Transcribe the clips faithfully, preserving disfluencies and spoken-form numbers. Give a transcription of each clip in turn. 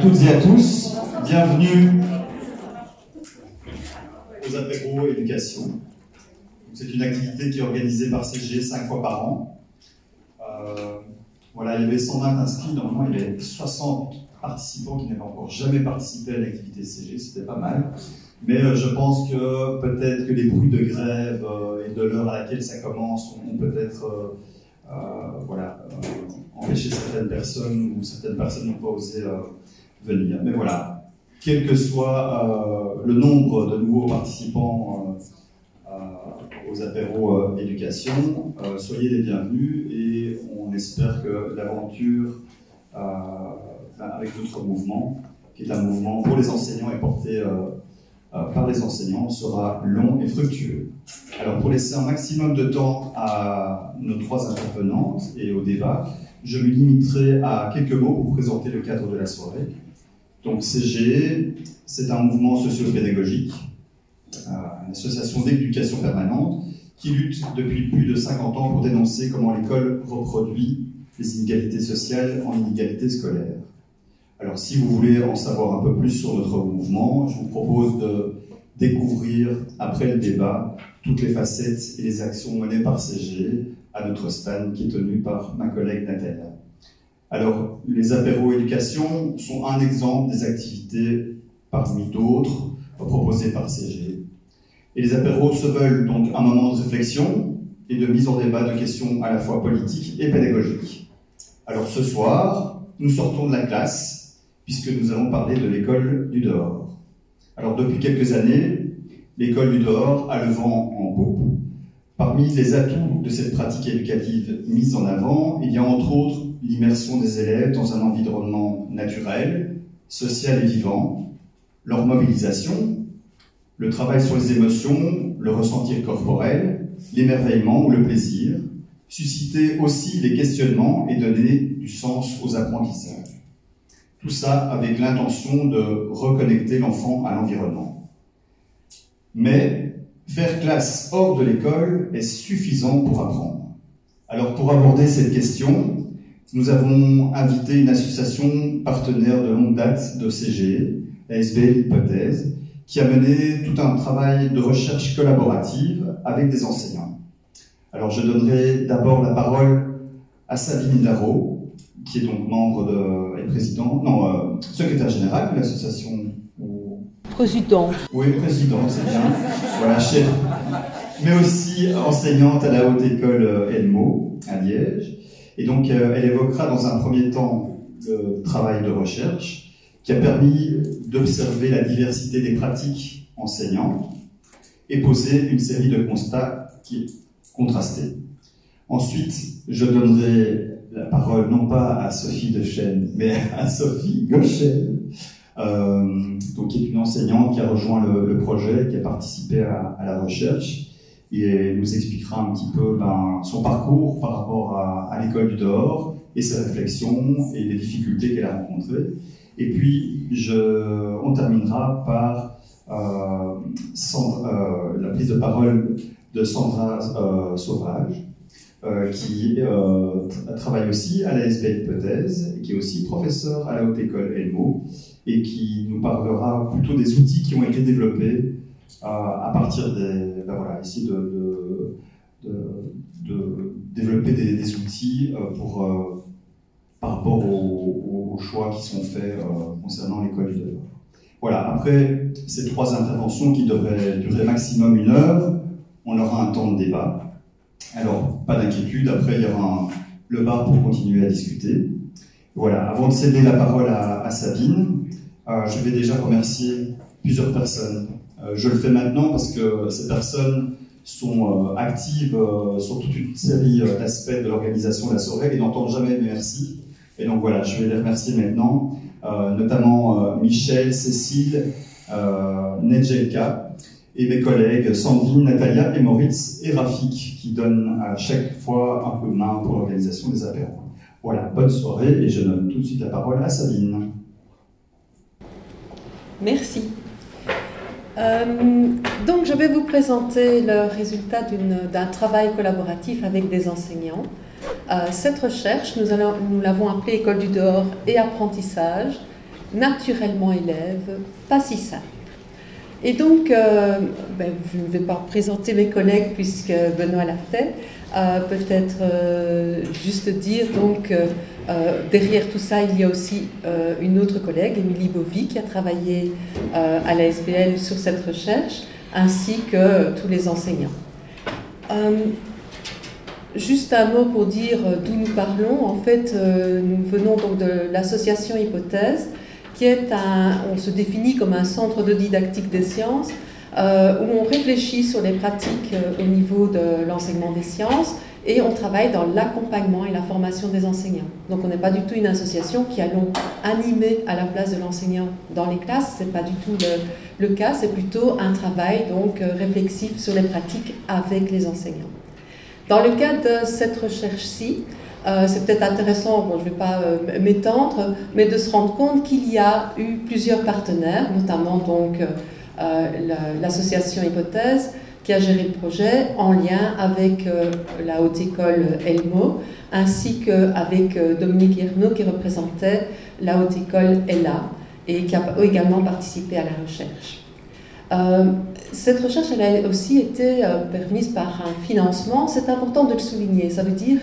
toutes et à tous, bienvenue aux apéros éducation. C'est une activité qui est organisée par C G cinq fois par an. Euh, voilà, il y avait cent vingt inscrits, normalement il y avait soixante participants qui n'avaient encore jamais participé à l'activité C G, c'était pas mal. Mais euh, je pense que peut-être que les bruits de grève euh, et de l'heure à laquelle ça commence ont peut-être euh, euh, voilà, euh, empêché certaines personnes ou certaines personnes n'ont pas osé euh, venir. Mais voilà, quel que soit euh, le nombre de nouveaux participants euh, euh, aux apéros euh, éducation, euh, soyez les bienvenus et on espère que l'aventure euh, avec notre mouvement, qui est un mouvement pour les enseignants et porté euh, Euh, par les enseignants sera long et fructueux. Alors pour laisser un maximum de temps à nos trois intervenantes et au débat, je me limiterai à quelques mots pour présenter le cadre de la soirée. Donc C G, c'est un mouvement socio-pédagogique, euh, une association d'éducation permanente qui lutte depuis plus de cinquante ans pour dénoncer comment l'école reproduit les inégalités sociales en inégalités scolaires. Alors si vous voulez en savoir un peu plus sur notre mouvement, je vous propose de découvrir, après le débat, toutes les facettes et les actions menées par C G à notre stand qui est tenu par ma collègue Natalia. Alors les apéros éducation sont un exemple des activités parmi d'autres proposées par C G. Et les apéros se veulent donc un moment de réflexion et de mise en débat de questions à la fois politiques et pédagogiques. Alors ce soir, nous sortons de la classe, puisque nous allons parler de l'école du dehors. Alors depuis quelques années, l'école du dehors a le vent en poupe. Parmi les atouts de cette pratique éducative mise en avant, il y a entre autres l'immersion des élèves dans un environnement naturel, social et vivant, leur mobilisation, le travail sur les émotions, le ressentir corporel, l'émerveillement ou le plaisir, susciter aussi les questionnements et donner du sens aux apprentissages. Tout ça avec l'intention de reconnecter l'enfant à l'environnement. Mais faire classe hors de l'école est suffisant pour apprendre. Alors pour aborder cette question, nous avons invité une association partenaire de longue date de C G, la S B Hypothèse, qui a mené tout un travail de recherche collaborative avec des enseignants. Alors je donnerai d'abord la parole à Sabine Larot, qui est donc membre de, et président, non, euh, secrétaire général de l'association. Ou... Président. Oui, président, c'est bien. Voilà, chef. Mais aussi enseignante à la haute école HELMo, à Liège. Et donc, euh, elle évoquera dans un premier temps le travail de recherche qui a permis d'observer la diversité des pratiques enseignantes et poser une série de constats qui est contrastée. Ensuite, je donnerai la parole non pas à Sophie Dechêne, mais à Sophie Gaucher, euh, donc qui est une enseignante qui a rejoint le, le projet, qui a participé à, à la recherche, et elle nous expliquera un petit peu ben, son parcours par rapport à, à l'école du dehors, et sa réflexion, et les difficultés qu'elle a rencontrées. Et puis, je, on terminera par euh, sans, euh, la prise de parole de Sandra euh, Sauvage, Euh, qui euh, travaille aussi à la S B Hypothèse, qui est aussi professeur à la Haute École HELMo, et qui nous parlera plutôt des outils qui ont été développés euh, à partir des... Ben voilà, ici de, de, de, de développer des, des outils euh, pour, euh, par rapport aux, aux choix qui sont faits euh, concernant l'école du dehors. Voilà, après ces trois interventions qui devraient durer maximum une heure, on aura un temps de débat. Alors, pas d'inquiétude, après il y aura un, le bar pour continuer à discuter. Voilà, avant de céder la parole à, à Sabine, euh, je vais déjà remercier plusieurs personnes. Euh, je le fais maintenant parce que ces personnes sont euh, actives euh, sur toute une série euh, d'aspects de l'organisation de la soirée et n'entendent jamais de merci. Et donc voilà, je vais les remercier maintenant, euh, notamment euh, Michel, Cécile, euh, Nedjelka, et mes collègues Sandrine, Natalia et Moritz et Rafik qui donnent à chaque fois un coup de main pour l'organisation des apéros. Voilà, bonne soirée et je donne tout de suite la parole à Sabine. Merci. Euh, donc je vais vous présenter le résultat d'un travail collaboratif avec des enseignants. Euh, cette recherche, nous, nous l'avons appelée École du dehors et apprentissage. naturellement élève, pas si simple. Et donc, euh, ben, je ne vais pas présenter mes collègues puisque Benoît l'a fait, euh, peut-être euh, juste dire donc, euh, derrière tout ça, il y a aussi euh, une autre collègue, Émilie Bovy, qui a travaillé euh, à l'A S B L sur cette recherche, ainsi que euh, tous les enseignants. Euh, Juste un mot pour dire d'où nous parlons. En fait, euh, nous venons donc de l'association Hypothèse, qui est un, on se définit comme un centre de didactique des sciences, euh, où on réfléchit sur les pratiques euh, au niveau de l'enseignement des sciences, et on travaille dans l'accompagnement et la formation des enseignants. Donc on n'est pas du tout une association qui allons animer à la place de l'enseignant dans les classes, c'est pas du tout le, le cas, c'est plutôt un travail donc euh, réflexif sur les pratiques avec les enseignants. Dans le cadre de cette recherche-ci, euh, c'est peut-être intéressant, bon, je ne vais pas euh, m'étendre, mais de se rendre compte qu'il y a eu plusieurs partenaires, notamment donc euh, l'association Hypothèse, qui a géré le projet en lien avec euh, la haute école HELMo, ainsi qu'avec euh, Dominique Ernaud, qui représentait la haute école E L A et qui a également participé à la recherche. Euh, cette recherche, elle a aussi été euh, permise par un financement. C'est important de le souligner. Ça veut dire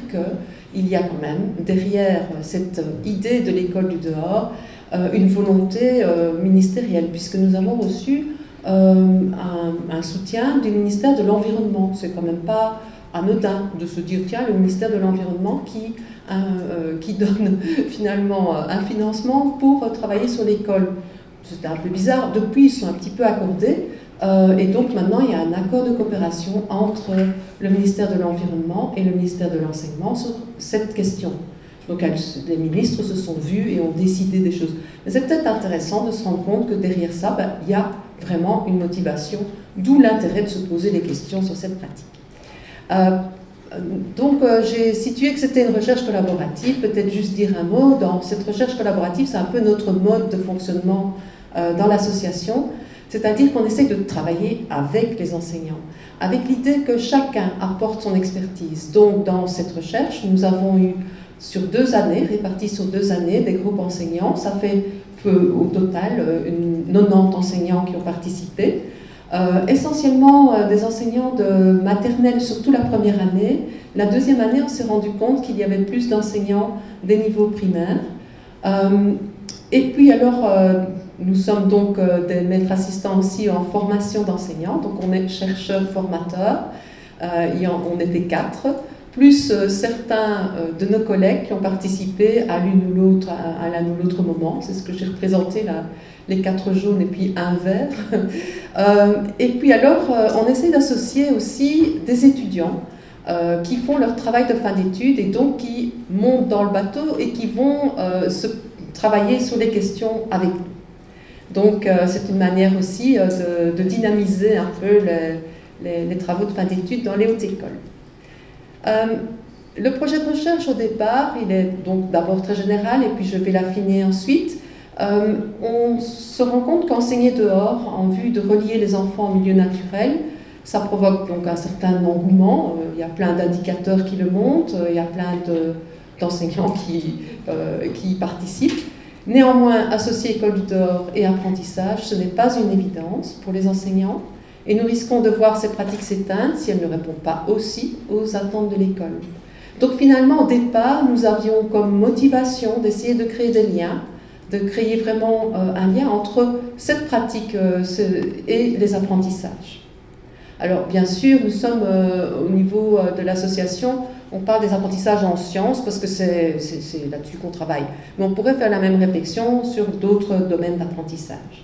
qu'il y a quand même, derrière cette idée de l'école du dehors, euh, une volonté euh, ministérielle, puisque nous avons reçu euh, un, un soutien du ministère de l'Environnement. C'est quand même pas anodin de se dire, tiens, le ministère de l'Environnement qui, hein, euh, qui donne finalement un financement pour euh, travailler sur l'école. C'était un peu bizarre. Depuis, ils sont un petit peu accordés. Euh, et donc, maintenant, il y a un accord de coopération entre le ministère de l'Environnement et le ministère de l'Enseignement sur cette question. Donc, elles, les ministres se sont vus et ont décidé des choses. Mais c'est peut-être intéressant de se rendre compte que derrière ça, ben, il y a vraiment une motivation, d'où l'intérêt de se poser des questions sur cette pratique. Euh, donc, euh, j'ai situé que c'était une recherche collaborative. Peut-être juste dire un mot. Dans cette recherche collaborative, c'est un peu notre mode de fonctionnement dans l'association, c'est-à-dire qu'on essaye de travailler avec les enseignants, avec l'idée que chacun apporte son expertise. Donc dans cette recherche, nous avons eu sur deux années, répartis sur deux années, des groupes enseignants. Ça fait peu, au total une, quatre-vingt-dix enseignants qui ont participé, euh, essentiellement euh, des enseignants de maternelle, surtout la première année. La deuxième année, on s'est rendu compte qu'il y avait plus d'enseignants des niveaux primaires. Euh, et puis alors... Euh, Nous sommes donc euh, des maîtres assistants aussi en formation d'enseignants, donc on est chercheurs-formateurs, euh, on était quatre, plus euh, certains euh, de nos collègues qui ont participé à l'une ou l'autre, à, à l'un ou l'autre moment, c'est ce que j'ai représenté, là, les quatre jaunes et puis un vert. euh, et puis alors, euh, on essaie d'associer aussi des étudiants euh, qui font leur travail de fin d'études et donc qui montent dans le bateau et qui vont euh, se travailler sur les questions avec nous. Donc euh, c'est une manière aussi euh, de, de dynamiser un peu les, les, les travaux de fin d'études dans les hautes écoles. Euh, le projet de recherche au départ, il est donc d'abord très général et puis je vais l'affiner ensuite. Euh, on se rend compte qu'enseigner dehors en vue de relier les enfants au milieu naturel, ça provoque donc un certain engouement. Euh, il y a plein d'indicateurs qui le montrent, euh, il y a plein d'enseignants de, qui, euh, qui participent. Néanmoins, associer école du dehors et apprentissage, ce n'est pas une évidence pour les enseignants et nous risquons de voir ces pratiques s'éteindre si elles ne répondent pas aussi aux attentes de l'école. Donc finalement, au départ, nous avions comme motivation d'essayer de créer des liens, de créer vraiment euh, un lien entre cette pratique euh, ce, et les apprentissages. Alors bien sûr, nous sommes euh, au niveau euh, de l'association. On parle des apprentissages en sciences parce que c'est là-dessus qu'on travaille. Mais on pourrait faire la même réflexion sur d'autres domaines d'apprentissage.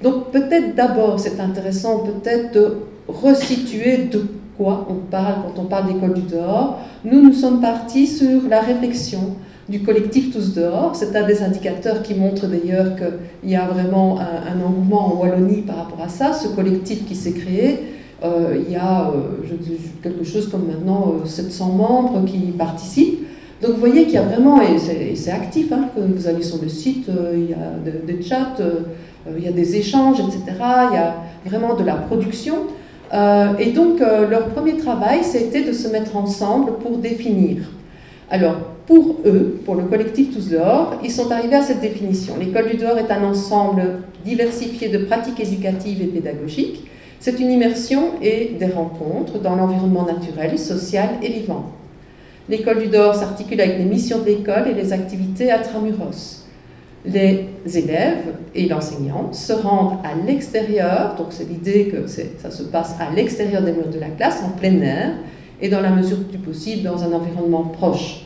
Donc peut-être d'abord, c'est intéressant peut-être de resituer de quoi on parle quand on parle d'école du dehors. Nous, nous sommes partis sur la réflexion du collectif Tous dehors. C'est un des indicateurs qui montre d'ailleurs qu'il y a vraiment un, un engouement en Wallonie par rapport à ça, ce collectif qui s'est créé. Euh, il y a euh, je, je, quelque chose comme maintenant euh, sept cents membres qui participent. Donc vous voyez qu'il y a vraiment, et c'est actif, hein, que vous allez sur le site, euh, il y a de, des chats, euh, il y a des échanges, et cetera. Il y a vraiment de la production. Euh, et donc euh, leur premier travail, c'était de se mettre ensemble pour définir. Alors, pour eux, pour le collectif Tous dehors, ils sont arrivés à cette définition. L'école du dehors est un ensemble diversifié de pratiques éducatives et pédagogiques. C'est une immersion et des rencontres dans l'environnement naturel, social et vivant. L'école du dehors s'articule avec les missions de l'école et les activités intramuros. Les élèves et l'enseignant se rendent à l'extérieur, donc c'est l'idée que ça se passe à l'extérieur des murs de la classe, en plein air, et dans la mesure du possible dans un environnement proche,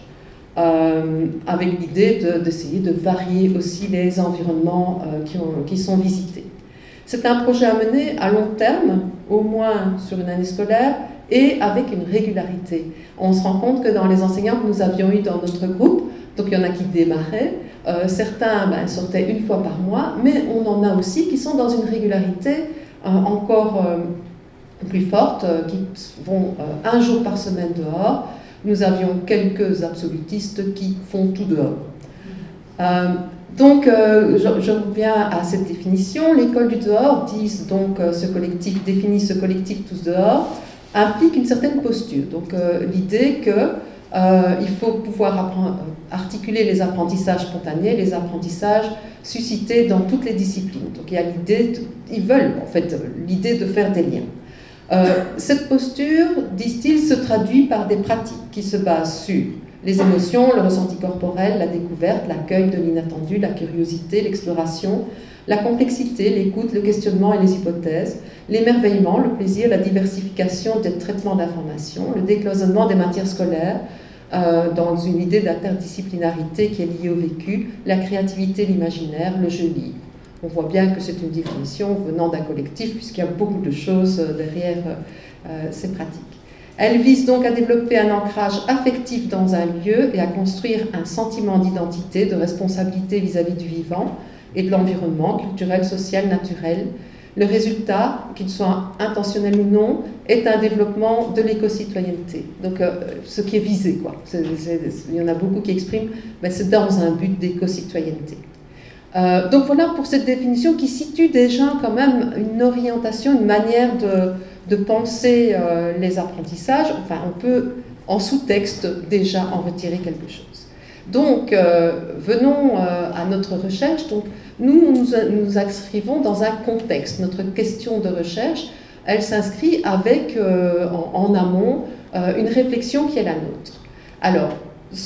euh, avec l'idée d'essayer de varier aussi les environnements euh, qui, ont, qui sont visités. C'est un projet à mener à long terme, au moins sur une année scolaire, et avec une régularité. On se rend compte que dans les enseignants que nous avions eu dans notre groupe, donc il y en a qui démarraient, euh, certains ben, sortaient une fois par mois, mais on en a aussi qui sont dans une régularité euh, encore euh, plus forte, euh, qui vont euh, un jour par semaine dehors. Nous avions quelques absolutistes qui font tout dehors. Euh, donc euh, je, je reviens à cette définition. L'école du dehors, disent donc euh, ce collectif, définit ce collectif Tous dehors, implique une certaine posture. Donc euh, l'idée que Euh, il faut pouvoir articuler les apprentissages spontanés, les apprentissages suscités dans toutes les disciplines. Donc il y a l'idée, ils veulent en fait l'idée de faire des liens. Euh, cette posture, disent-ils, se traduit par des pratiques qui se basent sur les émotions, le ressenti corporel, la découverte, l'accueil de l'inattendu, la curiosité, l'exploration, la complexité, l'écoute, le questionnement et les hypothèses, l'émerveillement, le plaisir, la diversification des traitements d'informations, le décloisonnement des matières scolaires, euh, dans une idée d'interdisciplinarité qui est liée au vécu, la créativité, l'imaginaire, le jeu libre. On voit bien que c'est une définition venant d'un collectif puisqu'il y a beaucoup de choses derrière euh, ces pratiques. Elle vise donc à développer un ancrage affectif dans un lieu et à construire un sentiment d'identité, de responsabilité vis-à-vis du vivant et de l'environnement culturel, social, naturel. Le résultat, qu'il soit intentionnel ou non, est un développement de l'éco-citoyenneté. Donc euh, ce qui est visé, quoi. C'est, c'est, il y en a beaucoup qui expriment, mais c'est dans un but d'éco-citoyenneté. Euh, donc voilà pour cette définition qui situe déjà quand même une orientation, une manière de, de penser euh, les apprentissages. Enfin, on peut en sous-texte déjà en retirer quelque chose. Donc, euh, venons euh, à notre recherche. Donc, nous, nous nous inscrivons dans un contexte. Notre question de recherche, elle s'inscrit avec, euh, en, en amont, euh, une réflexion qui est la nôtre. Alors,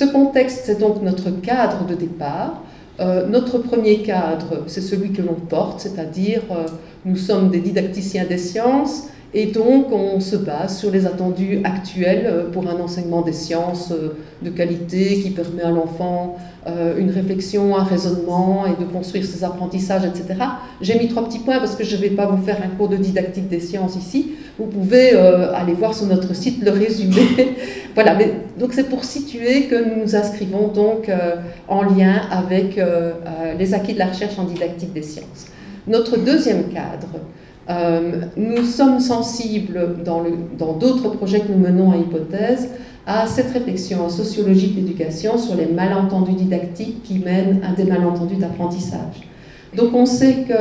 ce contexte, c'est donc notre cadre de départ. Euh, notre premier cadre, c'est celui que l'on porte, c'est-à-dire, euh, nous sommes des didacticiens des sciences, et donc on se base sur les attendus actuels pour un enseignement des sciences de qualité qui permet à l'enfant une réflexion, un raisonnement et de construire ses apprentissages, et cetera. J'ai mis trois petits points parce que je ne vais pas vous faire un cours de didactique des sciences ici. Vous pouvez aller voir sur notre site le résumé. Voilà, mais, donc c'est pour situer que nous nous inscrivons donc en lien avec les acquis de la recherche en didactique des sciences. Notre deuxième cadre. Euh, nous sommes sensibles dans le, dans d'autres projets que nous menons à Hypothèse à cette réflexion en sociologie de l'éducation sur les malentendus didactiques qui mènent à des malentendus d'apprentissage. Donc on sait que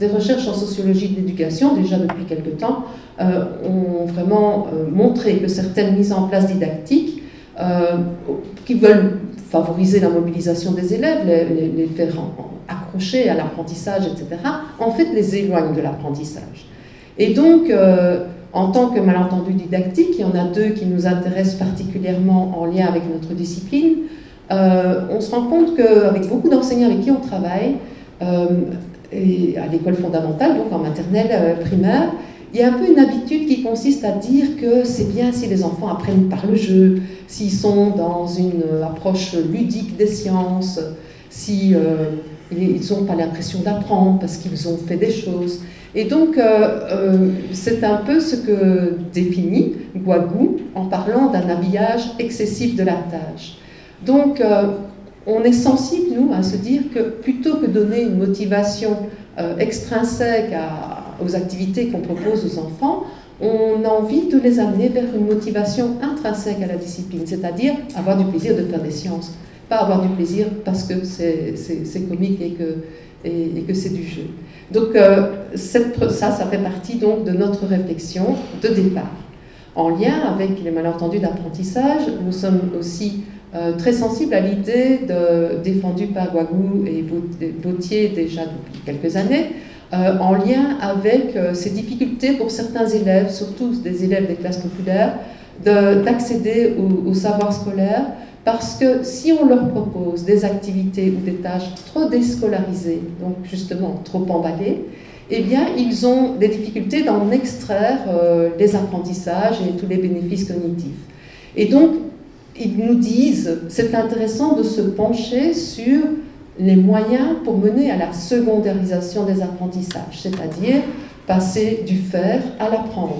des recherches en sociologie de l'éducation, déjà depuis quelque temps, euh, ont vraiment euh, montré que certaines mises en place didactiques euh, qui veulent favoriser la mobilisation des élèves, les, les, les faire en, accrocher à l'apprentissage, et cetera, en fait, les éloignent de l'apprentissage. Et donc, euh, en tant que malentendu didactique, il y en a deux qui nous intéressent particulièrement en lien avec notre discipline. Euh, on se rend compte qu'avec beaucoup d'enseignants avec qui on travaille, euh, et à l'école fondamentale, donc en maternelle, euh, primaire, il y a un peu une habitude qui consiste à dire que c'est bien si les enfants apprennent par le jeu, s'ils sont dans une approche ludique des sciences, si euh, ils n'ont pas l'impression d'apprendre parce qu'ils ont fait des choses. Et donc, euh, euh, c'est un peu ce que définit Gouaguo en parlant d'un habillage excessif de la tâche. Donc, euh, on est sensible, nous, à se dire que plutôt que donner une motivation euh, extrinsèque à, aux activités qu'on propose aux enfants, on a envie de les amener vers une motivation intrinsèque à la discipline, c'est-à-dire avoir du plaisir de faire des sciences. Pas avoir du plaisir parce que c'est comique et que, et, et que c'est du jeu. Donc euh, cette, ça, ça fait partie donc de notre réflexion de départ. En lien avec les malentendus d'apprentissage, nous sommes aussi euh, très sensible à l'idée défendue par Gouaguo et Bautier déjà depuis quelques années, euh, en lien avec euh, ces difficultés pour certains élèves, surtout des élèves des classes populaires, d'accéder au, au savoir scolaire, parce que si on leur propose des activités ou des tâches trop déscolarisées, donc justement trop emballées, eh bien ils ont des difficultés d'en extraire euh, les apprentissages et tous les bénéfices cognitifs. Et donc ils nous disent, c'est intéressant de se pencher sur les moyens pour mener à la secondarisation des apprentissages, c'est-à-dire passer du faire à l'apprendre.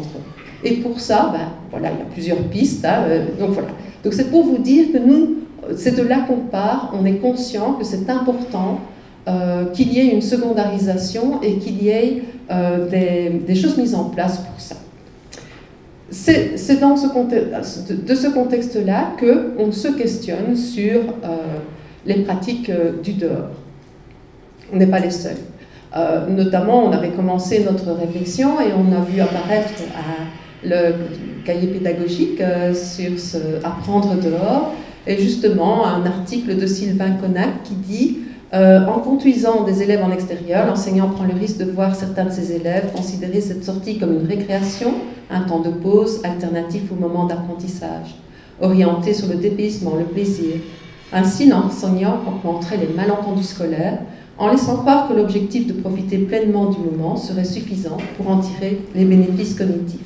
Et pour ça, ben, voilà, il y a plusieurs pistes. Hein, euh, donc voilà. Donc c'est pour vous dire que nous, c'est de là qu'on part. On est conscient que c'est important euh, qu'il y ait une secondarisation et qu'il y ait euh, des, des choses mises en place pour ça. C'est dans ce contexte, de, de ce contexte-là que on se questionne sur euh, les pratiques euh, du dehors. On n'est pas les seuls. Euh, notamment, on avait commencé notre réflexion et on a vu apparaître à le cahier pédagogique euh, sur ce apprendre dehors, et justement un article de Sylvain Connac qui dit euh, « En conduisant des élèves en extérieur, l'enseignant prend le risque de voir certains de ses élèves considérer cette sortie comme une récréation, un temps de pause alternatif au moment d'apprentissage, orienté sur le dépaysement, le plaisir. Ainsi, l'enseignant augmenterait les malentendus scolaires, en laissant croire que l'objectif de profiter pleinement du moment serait suffisant pour en tirer les bénéfices cognitifs. »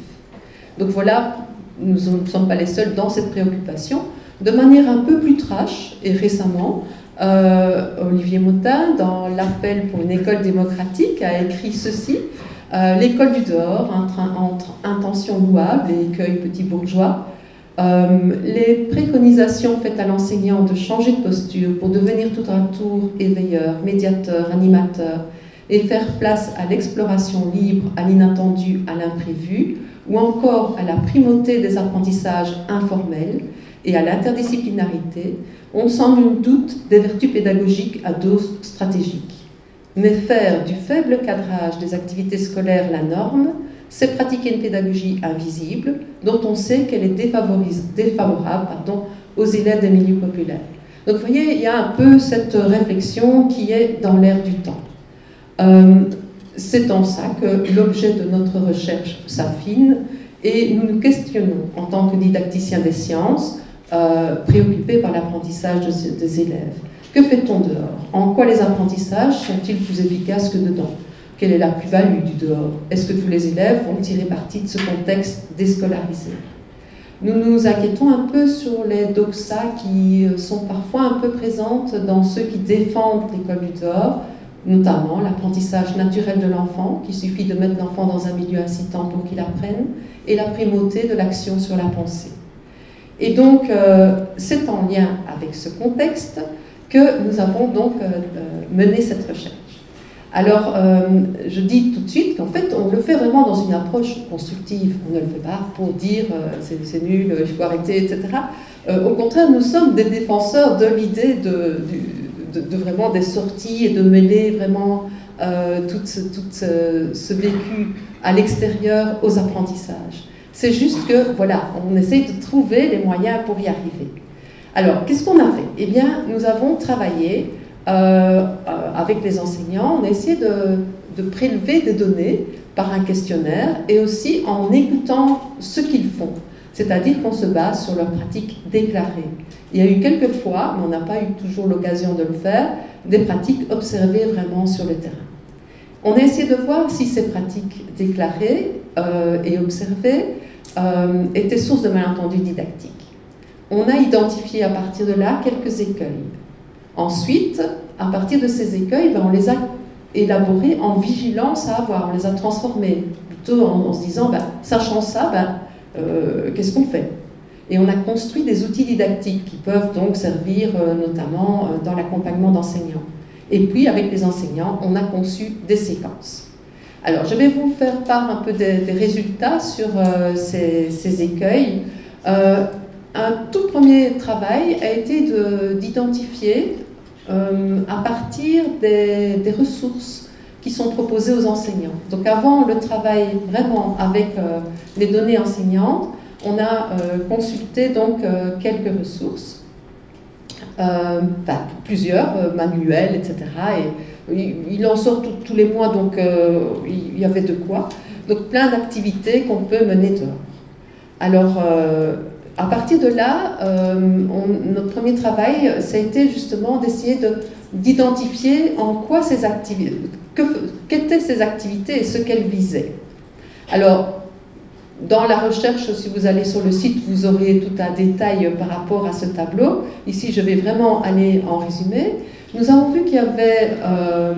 Donc voilà, nous ne sommes pas les seuls dans cette préoccupation. De manière un peu plus trash, et récemment, euh, Olivier Mottin, dans l'appel pour une école démocratique, a écrit ceci, euh, « L'école du dehors, entre, entre intention louable et écueil petit bourgeois, Euh, les préconisations faites à l'enseignant de changer de posture pour devenir tout à tour éveilleur, médiateur, animateur et faire place à l'exploration libre, à l'inattendu, à l'imprévu ou encore à la primauté des apprentissages informels et à l'interdisciplinarité, on sent nul doute des vertus pédagogiques à dose stratégique. Mais faire du faible cadrage des activités scolaires la norme, c'est pratiquer une pédagogie invisible dont on sait qu'elle est défavorable pardon, aux élèves des milieux populaires. » Donc vous voyez, il y a un peu cette réflexion qui est dans l'air du temps. Euh, c'est en ça que l'objet de notre recherche s'affine et nous nous questionnons en tant que didacticiens des sciences, euh, préoccupés par l'apprentissage de, des élèves. Que fait-on dehors? En quoi les apprentissages sont-ils plus efficaces que dedans? Quelle est la plus-value du dehors? Est-ce que tous les élèves vont tirer parti de ce contexte déscolarisé? Nous nous inquiétons un peu sur les doxas qui sont parfois un peu présentes dans ceux qui défendent l'école du dehors, notamment l'apprentissage naturel de l'enfant, qu'il suffit de mettre l'enfant dans un milieu incitant pour qu'il apprenne, et la primauté de l'action sur la pensée. Et donc, euh, c'est en lien avec ce contexte que nous avons donc euh, mené cette recherche. Alors, euh, je dis tout de suite qu'en fait, on le fait vraiment dans une approche constructive. On ne le fait pas pour dire euh, « c'est nul, il faut arrêter », et cetera. Euh, au contraire, nous sommes des défenseurs de l'idée de, de, de, de vraiment des sorties et de mêler vraiment euh, tout, tout ce, ce vécu à l'extérieur aux apprentissages. C'est juste que, voilà, on essaye de trouver les moyens pour y arriver. Alors, qu'est-ce qu'on a fait? Eh bien, nous avons travaillé... Euh, euh, avec les enseignants, on a essayé de, de prélever des données par un questionnaire et aussi en écoutant ce qu'ils font, c'est-à-dire qu'on se base sur leurs pratiques déclarées. Il y a eu quelques fois, mais on n'a pas eu toujours l'occasion de le faire, des pratiques observées vraiment sur le terrain. On a essayé de voir si ces pratiques déclarées euh, et observées euh, étaient source de malentendus didactiques. On a identifié à partir de là quelques écueils. Ensuite, à partir de ces écueils, ben, on les a élaborés en vigilance à avoir, on les a transformés, plutôt en, en se disant, ben, sachant ça, ben, euh, qu'est-ce qu'on fait? Et on a construit des outils didactiques qui peuvent donc servir euh, notamment euh, dans l'accompagnement d'enseignants. Et puis, avec les enseignants, on a conçu des séquences. Alors, je vais vous faire part un peu des, des résultats sur euh, ces, ces écueils. Euh, un tout premier travail a été d'identifier Euh, à partir des, des ressources qui sont proposées aux enseignants. Donc avant le travail vraiment avec euh, les données enseignantes, on a euh, consulté donc euh, quelques ressources. euh, enfin, plusieurs euh, manuels, et cetera. Et il, il en sort tout, tous les mois, donc euh, il y avait de quoi. Donc plein d'activités qu'on peut mener dehors. Alors, euh, à partir de là, euh, on, notre premier travail, ça a été justement d'essayer d'identifier de, en quoi ces activités, qu'étaient ces activités et ce qu'elles visaient. Alors, dans la recherche, si vous allez sur le site, vous aurez tout un détail par rapport à ce tableau. Ici, je vais vraiment aller en résumé. Nous avons vu qu'il y avait, euh,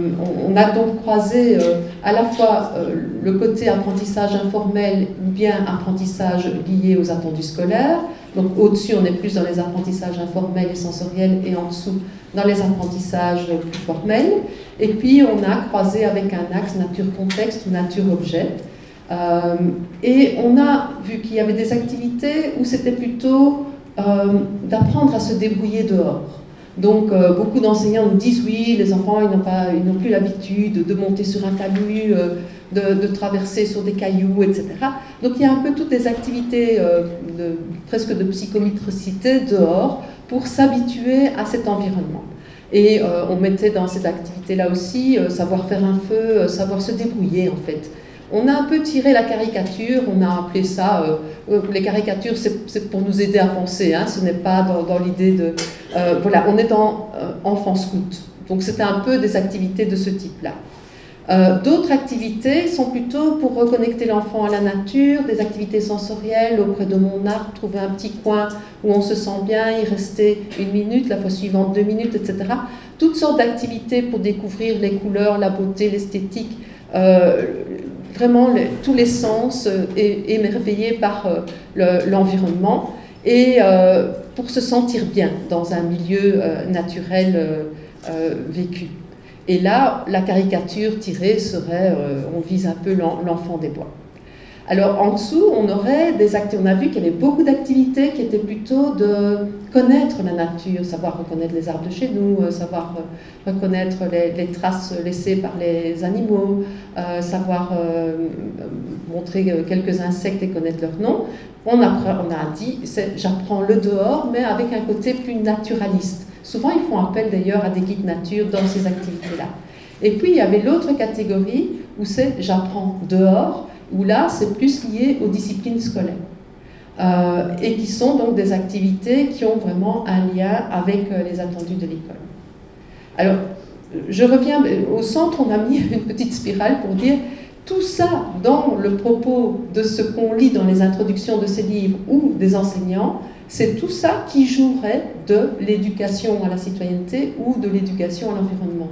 on, on a donc croisé euh, à la fois euh, le côté apprentissage informel ou bien apprentissage lié aux attendus scolaires. Donc au-dessus, on est plus dans les apprentissages informels et sensoriels et en dessous, dans les apprentissages plus formels. Et puis, on a croisé avec un axe nature-contexte ou nature-objet. Euh, et on a vu qu'il y avait des activités où c'était plutôt euh, d'apprendre à se débrouiller dehors. Donc euh, beaucoup d'enseignants nous disent oui, les enfants ils n'ont plus l'habitude de monter sur un talus, euh, de, de traverser sur des cailloux, et cetera. Donc il y a un peu toutes des activités euh, de, presque de psychomotricité dehors pour s'habituer à cet environnement. Et euh, on mettait dans cette activité-là aussi euh, savoir faire un feu, euh, savoir se débrouiller en fait. On a un peu tiré la caricature, on a appelé ça, euh, les caricatures c'est pour nous aider à penser, hein, ce n'est pas dans, dans l'idée de... Euh, voilà, on est dans euh, enfant scout, donc c'était un peu des activités de ce type-là. Euh, D'autres activités sont plutôt pour reconnecter l'enfant à la nature, des activités sensorielles, auprès de mon arbre, trouver un petit coin où on se sent bien, y rester une minute, la fois suivante deux minutes, et cetera. Toutes sortes d'activités pour découvrir les couleurs, la beauté, l'esthétique, euh, vraiment les, tous les sens euh, é, émerveillés par euh, l'environnement le, et euh, pour se sentir bien dans un milieu euh, naturel euh, euh, vécu. Et là, la caricature tirée serait, euh, on vise un peu l'enfant des bois. Alors en dessous, on aurait des activités, on a vu qu'il y avait beaucoup d'activités qui étaient plutôt de connaître la nature, savoir reconnaître les arbres de chez nous, savoir reconnaître les, les traces laissées par les animaux, euh, savoir euh, montrer quelques insectes et connaître leur nom. On, apprend, on a dit, j'apprends le dehors, mais avec un côté plus naturaliste. Souvent, ils font appel d'ailleurs à des guides nature dans ces activités-là. Et puis, il y avait l'autre catégorie où c'est « j'apprends dehors », où là, c'est plus lié aux disciplines scolaires, euh, et qui sont donc des activités qui ont vraiment un lien avec euh, les attendus de l'école. Alors, je reviens, au centre, on a mis une petite spirale pour dire tout ça dans le propos de ce qu'on lit dans les introductions de ces livres ou des enseignants, c'est tout ça qui jouerait de l'éducation à la citoyenneté ou de l'éducation à l'environnement.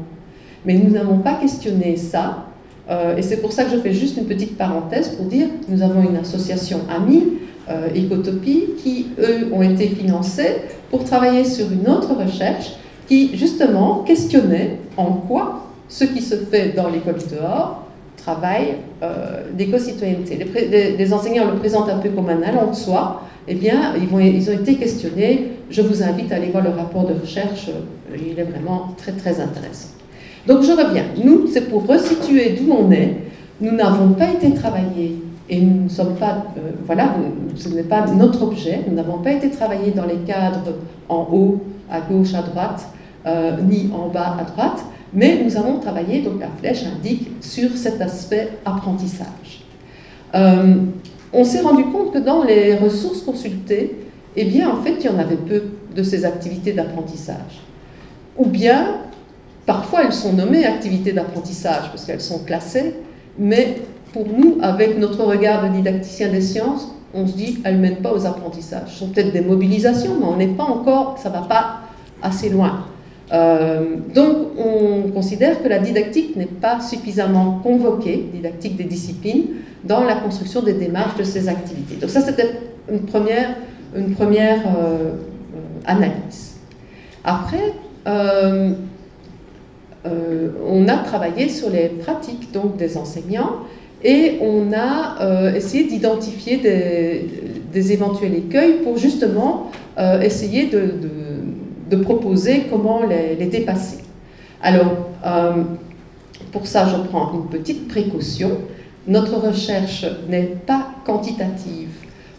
Mais nous n'avons pas questionné ça, Euh, et c'est pour ça que je fais juste une petite parenthèse pour dire nous avons une association A M I, euh, Ecotopie, qui, eux, ont été financés pour travailler sur une autre recherche qui, justement, questionnait en quoi ce qui se fait dans l'école dehors travaille euh, d'éco-citoyenneté. Les, les, les enseignants le présentent un peu comme un allant de soi. Eh bien, ils, vont, ils ont été questionnés. Je vous invite à aller voir le rapport de recherche. Il est vraiment très, très intéressant. Donc je reviens, nous, c'est pour resituer d'où on est, nous n'avons pas été travaillés, et nous ne sommes pas, euh, voilà, ce n'est pas notre objet, nous n'avons pas été travaillés dans les cadres en haut, à gauche, à droite, euh, ni en bas, à droite, mais nous avons travaillé, donc la flèche indique, sur cet aspect apprentissage. Euh, on s'est rendu compte que dans les ressources consultées, eh bien, en fait, il y en avait peu de ces activités d'apprentissage. Ou bien... Parfois, elles sont nommées activités d'apprentissage parce qu'elles sont classées, mais pour nous, avec notre regard de didacticien des sciences, on se dit qu'elles ne mènent pas aux apprentissages. Ce sont peut-être des mobilisations, mais on n'est pas encore, ça ne va pas assez loin. Euh, donc, on considère que la didactique n'est pas suffisamment convoquée, didactique des disciplines, dans la construction des démarches de ces activités. Donc ça, c'était une première, une première euh, analyse. Après... Euh, Euh, on a travaillé sur les pratiques donc, des enseignants et on a euh, essayé d'identifier des, des éventuels écueils pour justement euh, essayer de, de, de proposer comment les, les dépasser. Alors, euh, pour ça, je prends une petite précaution. Notre recherche n'est pas quantitative.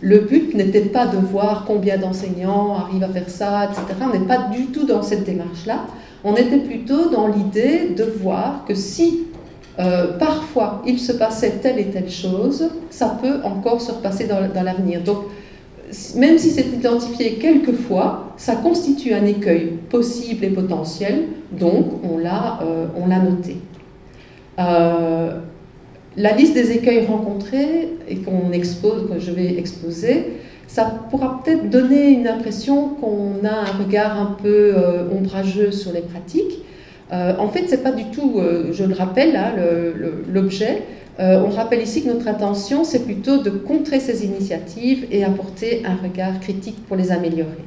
Le but n'était pas de voir combien d'enseignants arrivent à faire ça, et cetera. On n'est pas du tout dans cette démarche-là. On était plutôt dans l'idée de voir que si euh, parfois il se passait telle et telle chose, ça peut encore se repasser dans, dans l'avenir. Donc, même si c'est identifié quelquefois, ça constitue un écueil possible et potentiel, donc on l'a euh, on l'a noté. Euh, la liste des écueils rencontrés et qu'on expose, que je vais exposer, ça pourra peut-être donner une impression qu'on a un regard un peu euh, ombrageux sur les pratiques. Euh, en fait, c'est pas du tout, euh, je le rappelle, hein, l'objet. Euh, on rappelle ici que notre intention, c'est plutôt de contrer ces initiatives et apporter un regard critique pour les améliorer.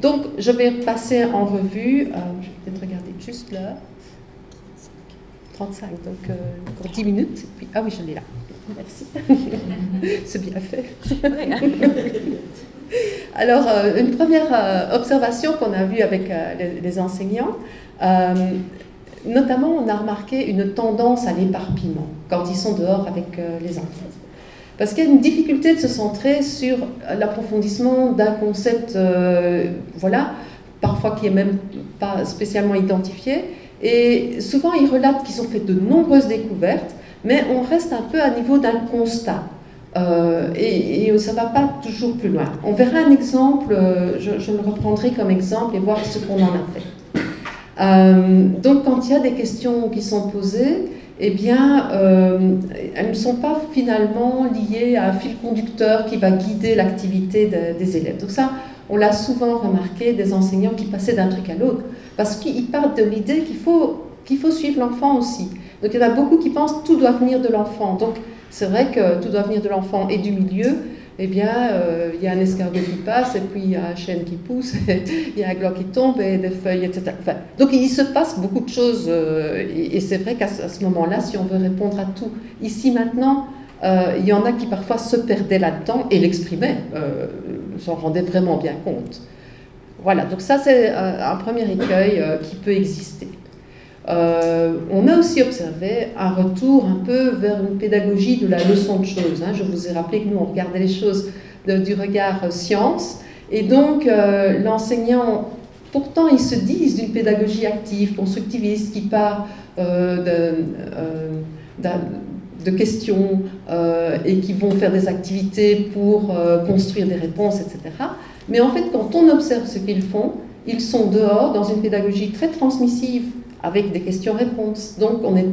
Donc, je vais passer en revue, euh, je vais peut-être regarder juste là, trente-cinq, donc euh, encore dix minutes, et puis, ah oui, je l'ai là, merci, c'est bien fait. Alors, euh, une première euh, observation qu'on a vue avec euh, les, les enseignants, euh, notamment, on a remarqué une tendance à l'éparpillement quand ils sont dehors avec euh, les enfants. Parce qu'il y a une difficulté de se centrer sur l'approfondissement d'un concept, euh, voilà, parfois qui n'est même pas spécialement identifié. Et souvent, ils relatent qu'ils ont fait de nombreuses découvertes, mais on reste un peu à niveau d'un constat. Euh, et, et ça ne va pas toujours plus loin. On verra un exemple, euh, je, je le reprendrai comme exemple et voir ce qu'on en a fait. Euh, donc quand il y a des questions qui sont posées, eh bien, euh, elles ne sont pas finalement liées à un fil conducteur qui va guider l'activité de, des élèves. Donc ça, on l'a souvent remarqué des enseignants qui passaient d'un truc à l'autre, parce qu'ils partent de l'idée qu'il faut, qu'il faut suivre l'enfant aussi. Donc il y en a beaucoup qui pensent que tout doit venir de l'enfant. Donc c'est vrai que tout doit venir de l'enfant et du milieu. Eh bien, euh, il y a un escargot qui passe, et puis il y a un chêne qui pousse, il y a un gland qui tombe, et des feuilles, et cetera. Enfin, donc, il se passe beaucoup de choses, euh, et, et c'est vrai qu'à ce, ce moment-là, si on veut répondre à tout, ici, maintenant, euh, il y en a qui parfois se perdaient là-dedans et l'exprimaient, euh, s'en rendaient vraiment bien compte. Voilà, donc ça, c'est un, un premier écueil euh, qui peut exister. Euh, on a aussi observé un retour un peu vers une pédagogie de la leçon de choses. Hein. Je vous ai rappelé que nous, on regardait les choses de, du regard euh, science. Et donc, euh, l'enseignant, pourtant, ils se disent d'une pédagogie active, constructiviste, qui part euh, de, euh, de questions euh, et qui vont faire des activités pour euh, construire des réponses, et cetera. Mais en fait, quand on observe ce qu'ils font, ils sont dehors dans une pédagogie très transmissive, avec des questions-réponses. Donc, on est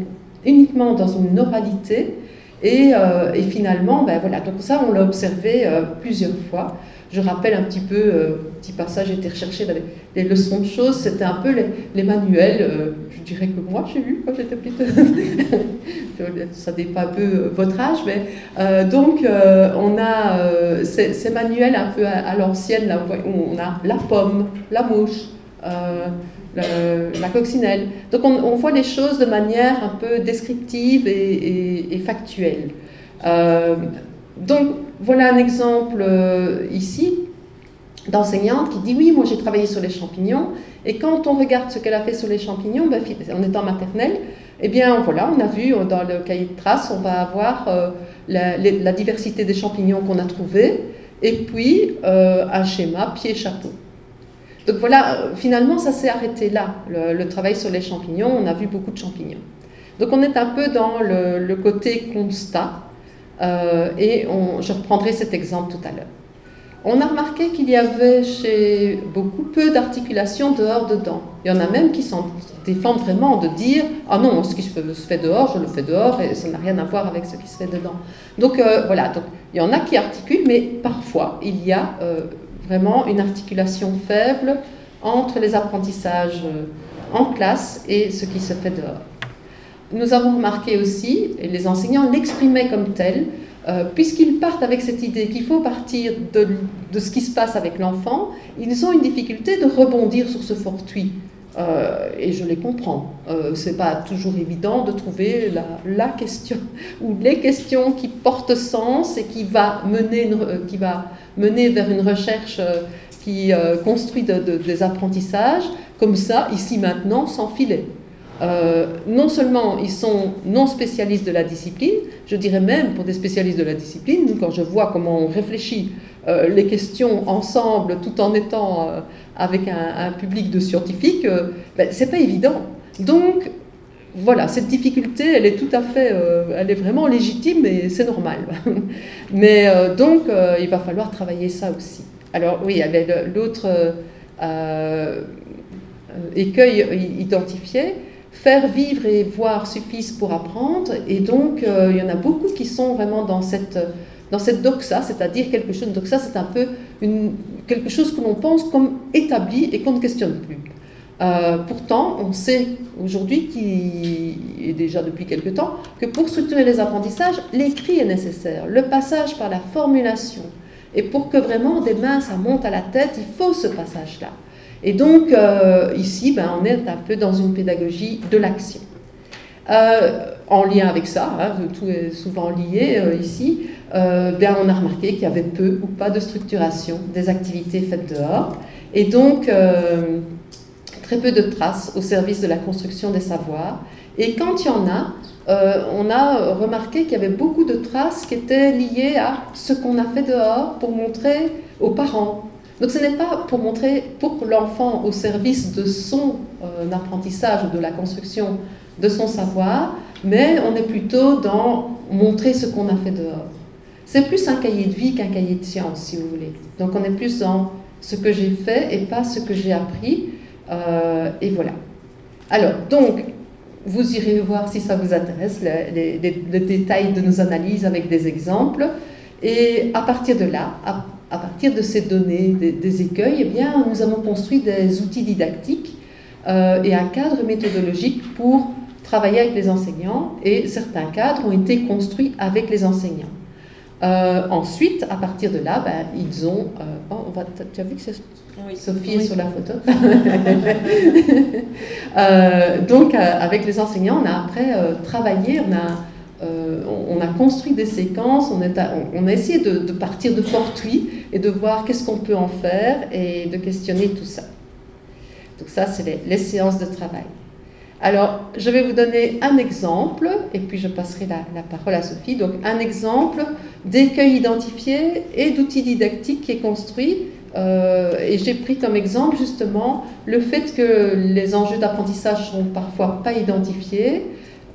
uniquement dans une oralité. Et, euh, et finalement, ben voilà, donc ça, on l'a observé euh, plusieurs fois. Je rappelle un petit peu, euh, petit passage, j'ai été recherché dans les, les leçons de choses, c'était un peu les, les manuels, euh, je dirais que moi, j'ai lu quand j'étais petite. Ça n'est pas un peu votre âge, mais euh, donc, euh, on a euh, ces, ces manuels un peu à, à l'ancienne, là où on a la pomme, la mouche, euh, Le, la coccinelle. Donc on, on voit les choses de manière un peu descriptive et, et, et factuelle. Euh, donc voilà un exemple euh, ici d'enseignante qui dit oui, moi j'ai travaillé sur les champignons, et quand on regarde ce qu'elle a fait sur les champignons, ben, en étant maternelle, eh bien voilà, on a vu dans le cahier de traces, on va avoir euh, la, les, la diversité des champignons qu'on a trouvés, et puis euh, un schéma pied-chapeau. Donc voilà, finalement, ça s'est arrêté là, le, le travail sur les champignons, on a vu beaucoup de champignons. Donc on est un peu dans le, le côté constat, euh, et on, je reprendrai cet exemple tout à l'heure. On a remarqué qu'il y avait chez beaucoup peu d'articulation dehors-dedans. Il y en a même qui s'en défendent vraiment de dire « Ah non, ce qui se fait dehors, je le fais dehors, et ça n'a rien à voir avec ce qui se fait dedans. » Donc euh, voilà, donc, il y en a qui articulent, mais parfois, il y a... Euh, vraiment une articulation faible entre les apprentissages en classe et ce qui se fait dehors. Nous avons remarqué aussi, et les enseignants l'exprimaient comme tel, euh, puisqu'ils partent avec cette idée qu'il faut partir de, de ce qui se passe avec l'enfant, ils ont une difficulté de rebondir sur ce fortuit. Euh, et je les comprends. Euh, c'est pas toujours évident de trouver la, la question ou les questions qui portent sens et qui va mener, une, qui va mener vers une recherche qui euh, construit de, de, des apprentissages, comme ça, ici, maintenant, sans filet. Euh, non seulement ils sont non spécialistes de la discipline, je dirais même pour des spécialistes de la discipline, quand je vois comment on réfléchit euh, les questions ensemble tout en étant euh, avec un, un public de scientifiques, euh, ben, c'est pas évident. Donc voilà, cette difficulté, elle est tout à fait, euh, elle est vraiment légitime et c'est normal. Mais euh, donc euh, il va falloir travailler ça aussi. Alors oui, avec l'autre euh, euh, écueil identifié, faire vivre et voir suffisent pour apprendre, et donc euh, il y en a beaucoup qui sont vraiment dans cette, dans cette doxa, c'est-à-dire quelque chose de doxa, c'est un peu une, quelque chose que l'on pense comme établi et qu'on ne questionne plus. Euh, pourtant, on sait aujourd'hui, qui est déjà depuis quelque temps, que pour structurer les apprentissages, l'écrit est nécessaire, le passage par la formulation, et pour que vraiment des mains ça monte à la tête, il faut ce passage-là. Et donc, euh, ici, ben, on est un peu dans une pédagogie de l'action. Euh, en lien avec ça, hein, tout est souvent lié euh, ici, euh, ben, on a remarqué qu'il y avait peu ou pas de structuration des activités faites dehors, et donc euh, très peu de traces au service de la construction des savoirs. Et quand il y en a, euh, on a remarqué qu'il y avait beaucoup de traces qui étaient liées à ce qu'on a fait dehors pour montrer aux parents. Donc ce n'est pas pour montrer pour l'enfant au service de son euh, apprentissage ou de la construction de son savoir, mais on est plutôt dans montrer ce qu'on a fait dehors. C'est plus un cahier de vie qu'un cahier de science, si vous voulez. Donc on est plus dans ce que j'ai fait et pas ce que j'ai appris. Euh, et voilà. Alors, donc, vous irez voir si ça vous intéresse, les, les, les détails de nos analyses avec des exemples. Et à partir de là, à À partir de ces données, des, des écueils, eh bien, nous avons construit des outils didactiques euh, et un cadre méthodologique pour travailler avec les enseignants, et certains cadres ont été construits avec les enseignants. Euh, ensuite, à partir de là, ben, ils ont... Euh, oh, on va, tu as vu que c'est... Oui. Sophie oui. est sur la photo. euh, donc, euh, avec les enseignants, on a après euh, travaillé, on a... Euh, on, on a construit des séquences, on, est à, on, on a essayé de, de partir de fortuit et de voir qu'est-ce qu'on peut en faire et de questionner tout ça. Donc ça, c'est les, les séances de travail. Alors, je vais vous donner un exemple, et puis je passerai la, la parole à Sophie. Donc, un exemple d'écueil identifié et d'outils didactiques qui est construit. Euh, et j'ai pris comme exemple, justement, le fait que les enjeux d'apprentissage sont parfois pas identifiés,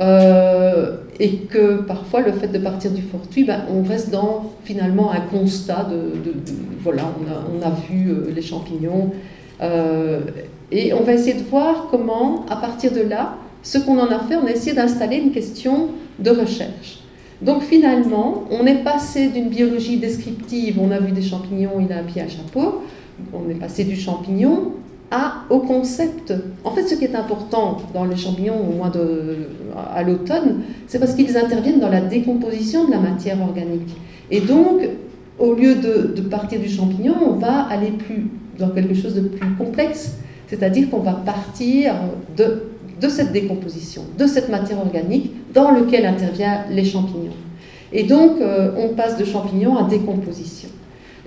Euh, et que parfois le fait de partir du fortuit, ben, on reste dans finalement un constat de, de, de voilà, on a, on a vu euh, les champignons euh, et on va essayer de voir comment à partir de là, ce qu'on en a fait, on a essayé d'installer une question de recherche. Donc finalement on est passé d'une biologie descriptive, on a vu des champignons, il a un pied à chapeau, on est passé du champignon À, au concept. En fait, ce qui est important dans les champignons, au moins de, à l'automne, c'est parce qu'ils interviennent dans la décomposition de la matière organique. Et donc, au lieu de, de partir du champignon, on va aller plus dans quelque chose de plus complexe, c'est-à-dire qu'on va partir de, de cette décomposition, de cette matière organique dans laquelle interviennent les champignons. Et donc, euh, on passe de champignons à décomposition.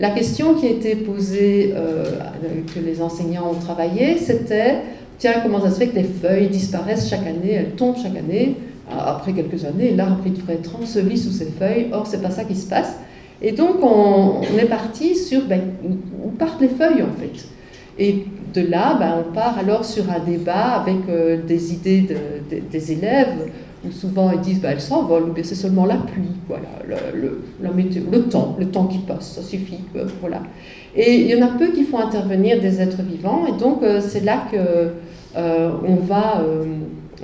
La question qui a été posée, euh, que les enseignants ont travaillé, c'était « Tiens, comment ça se fait que les feuilles disparaissent chaque année, elles tombent chaque année, après quelques années, l'arbre il se lit sous ses feuilles, or c'est pas ça qui se passe. » Et donc on, on est parti sur ben, où partent les feuilles en fait. Et de là, ben, on part alors sur un débat avec euh, des idées de, de, des élèves, où souvent ils disent bah, « elles s'envolent » ou « c'est seulement la pluie », voilà, le, le, la météo, le temps, le temps qui passe, ça suffit, euh, voilà. Et il y en a peu qui font intervenir des êtres vivants, et donc euh, c'est là qu'on euh, va, euh,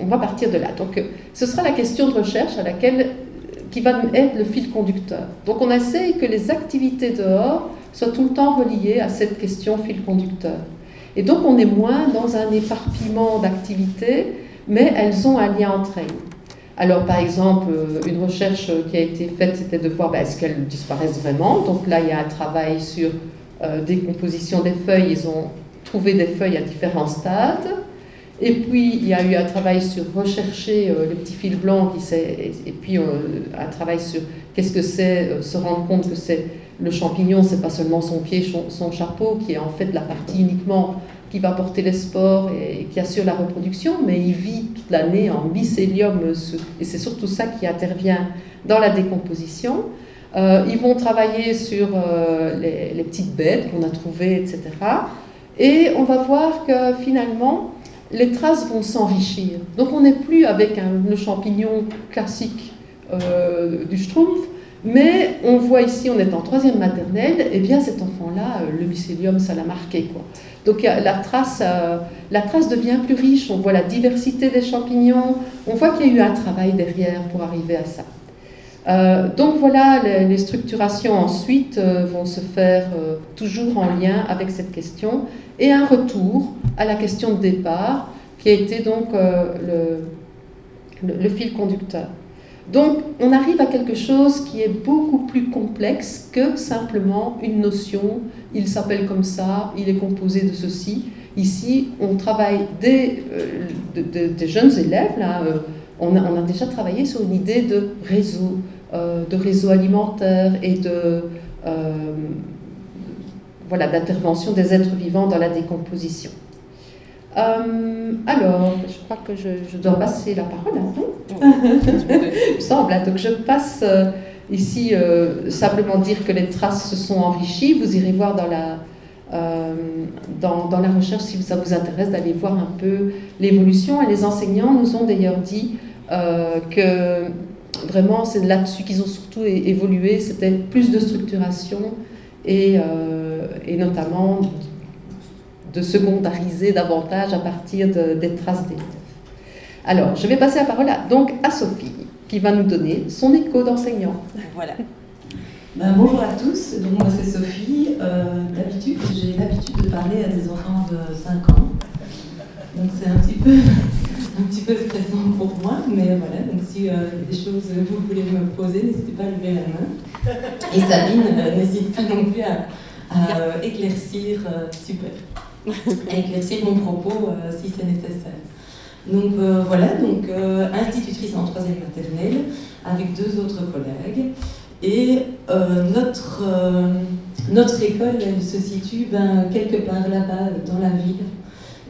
on va partir de là. Donc euh, ce sera la question de recherche à laquelle, qui va être le fil conducteur. Donc on essaie que les activités dehors soient tout le temps reliées à cette question fil conducteur. Et donc on est moins dans un éparpillement d'activités, mais elles ont un lien entre elles. Alors, par exemple, une recherche qui a été faite, c'était de voir ben, est-ce qu'elles disparaissent vraiment. Donc là, il y a un travail sur euh, décomposition des feuilles. Ils ont trouvé des feuilles à différents stades. Et puis, il y a eu un travail sur rechercher euh, les petits fils blancs. Qui et, et puis, euh, un travail sur qu'est-ce que c'est, euh, se rendre compte que c'est le champignon, c'est pas seulement son pied, son, son chapeau, qui est en fait la partie uniquement qui va porter les spores et qui assure la reproduction, mais il vit toute l'année en mycélium, et c'est surtout ça qui intervient dans la décomposition. Euh, ils vont travailler sur euh, les, les petites bêtes qu'on a trouvées, et cetera. Et on va voir que finalement, les traces vont s'enrichir. Donc on n'est plus avec un, le champignon classique euh, du Schtroumpf, mais on voit ici, on est en troisième maternelle, et bien cet enfant-là, le mycélium, ça l'a marqué, quoi. Donc la trace, la trace devient plus riche, on voit la diversité des champignons, on voit qu'il y a eu un travail derrière pour arriver à ça. Euh, donc voilà, les, les structurations ensuite euh, vont se faire euh, toujours en lien avec cette question, et un retour à la question de départ, qui a été donc euh, le, le, le fil conducteur. Donc, on arrive à quelque chose qui est beaucoup plus complexe que simplement une notion. Il s'appelle comme ça, il est composé de ceci. Ici, on travaille des, euh, de, de, des jeunes élèves. Là, euh, on, a, on a déjà travaillé sur une idée de réseau, euh, de réseau alimentaire et de, euh, voilà, d'intervention des êtres vivants dans la décomposition. Euh, alors, je crois que je, je dois passer la parole à vous, il me semble. Donc je passe euh, ici euh, simplement dire que les traces se sont enrichies. Vous irez voir dans la, euh, dans, dans la recherche, si ça vous intéresse, d'aller voir un peu l'évolution. Et les enseignants nous ont d'ailleurs dit euh, que vraiment c'est là-dessus qu'ils ont surtout évolué. C'était plus de structuration et, euh, et notamment de secondariser davantage à partir de, des traces des élèves. Alors, je vais passer la parole à, donc, à Sophie, qui va nous donner son écho d'enseignant. Voilà. Ben, bonjour à tous, donc moi c'est Sophie. Euh, D'habitude, j'ai l'habitude de parler à des enfants de cinq ans, donc c'est un petit peu, un petit peu stressant pour moi, mais voilà, donc si euh, des choses vous voulez me poser, n'hésitez pas à lever la main. Et Sabine, euh, n'hésite pas non plus à, à euh, éclaircir, euh, super. à éclaircir mon propos euh, si c'est nécessaire. Donc euh, voilà, donc euh, institutrice en troisième maternelle avec deux autres collègues, et euh, notre, euh, notre école elle se situe ben, quelque part là-bas dans la ville,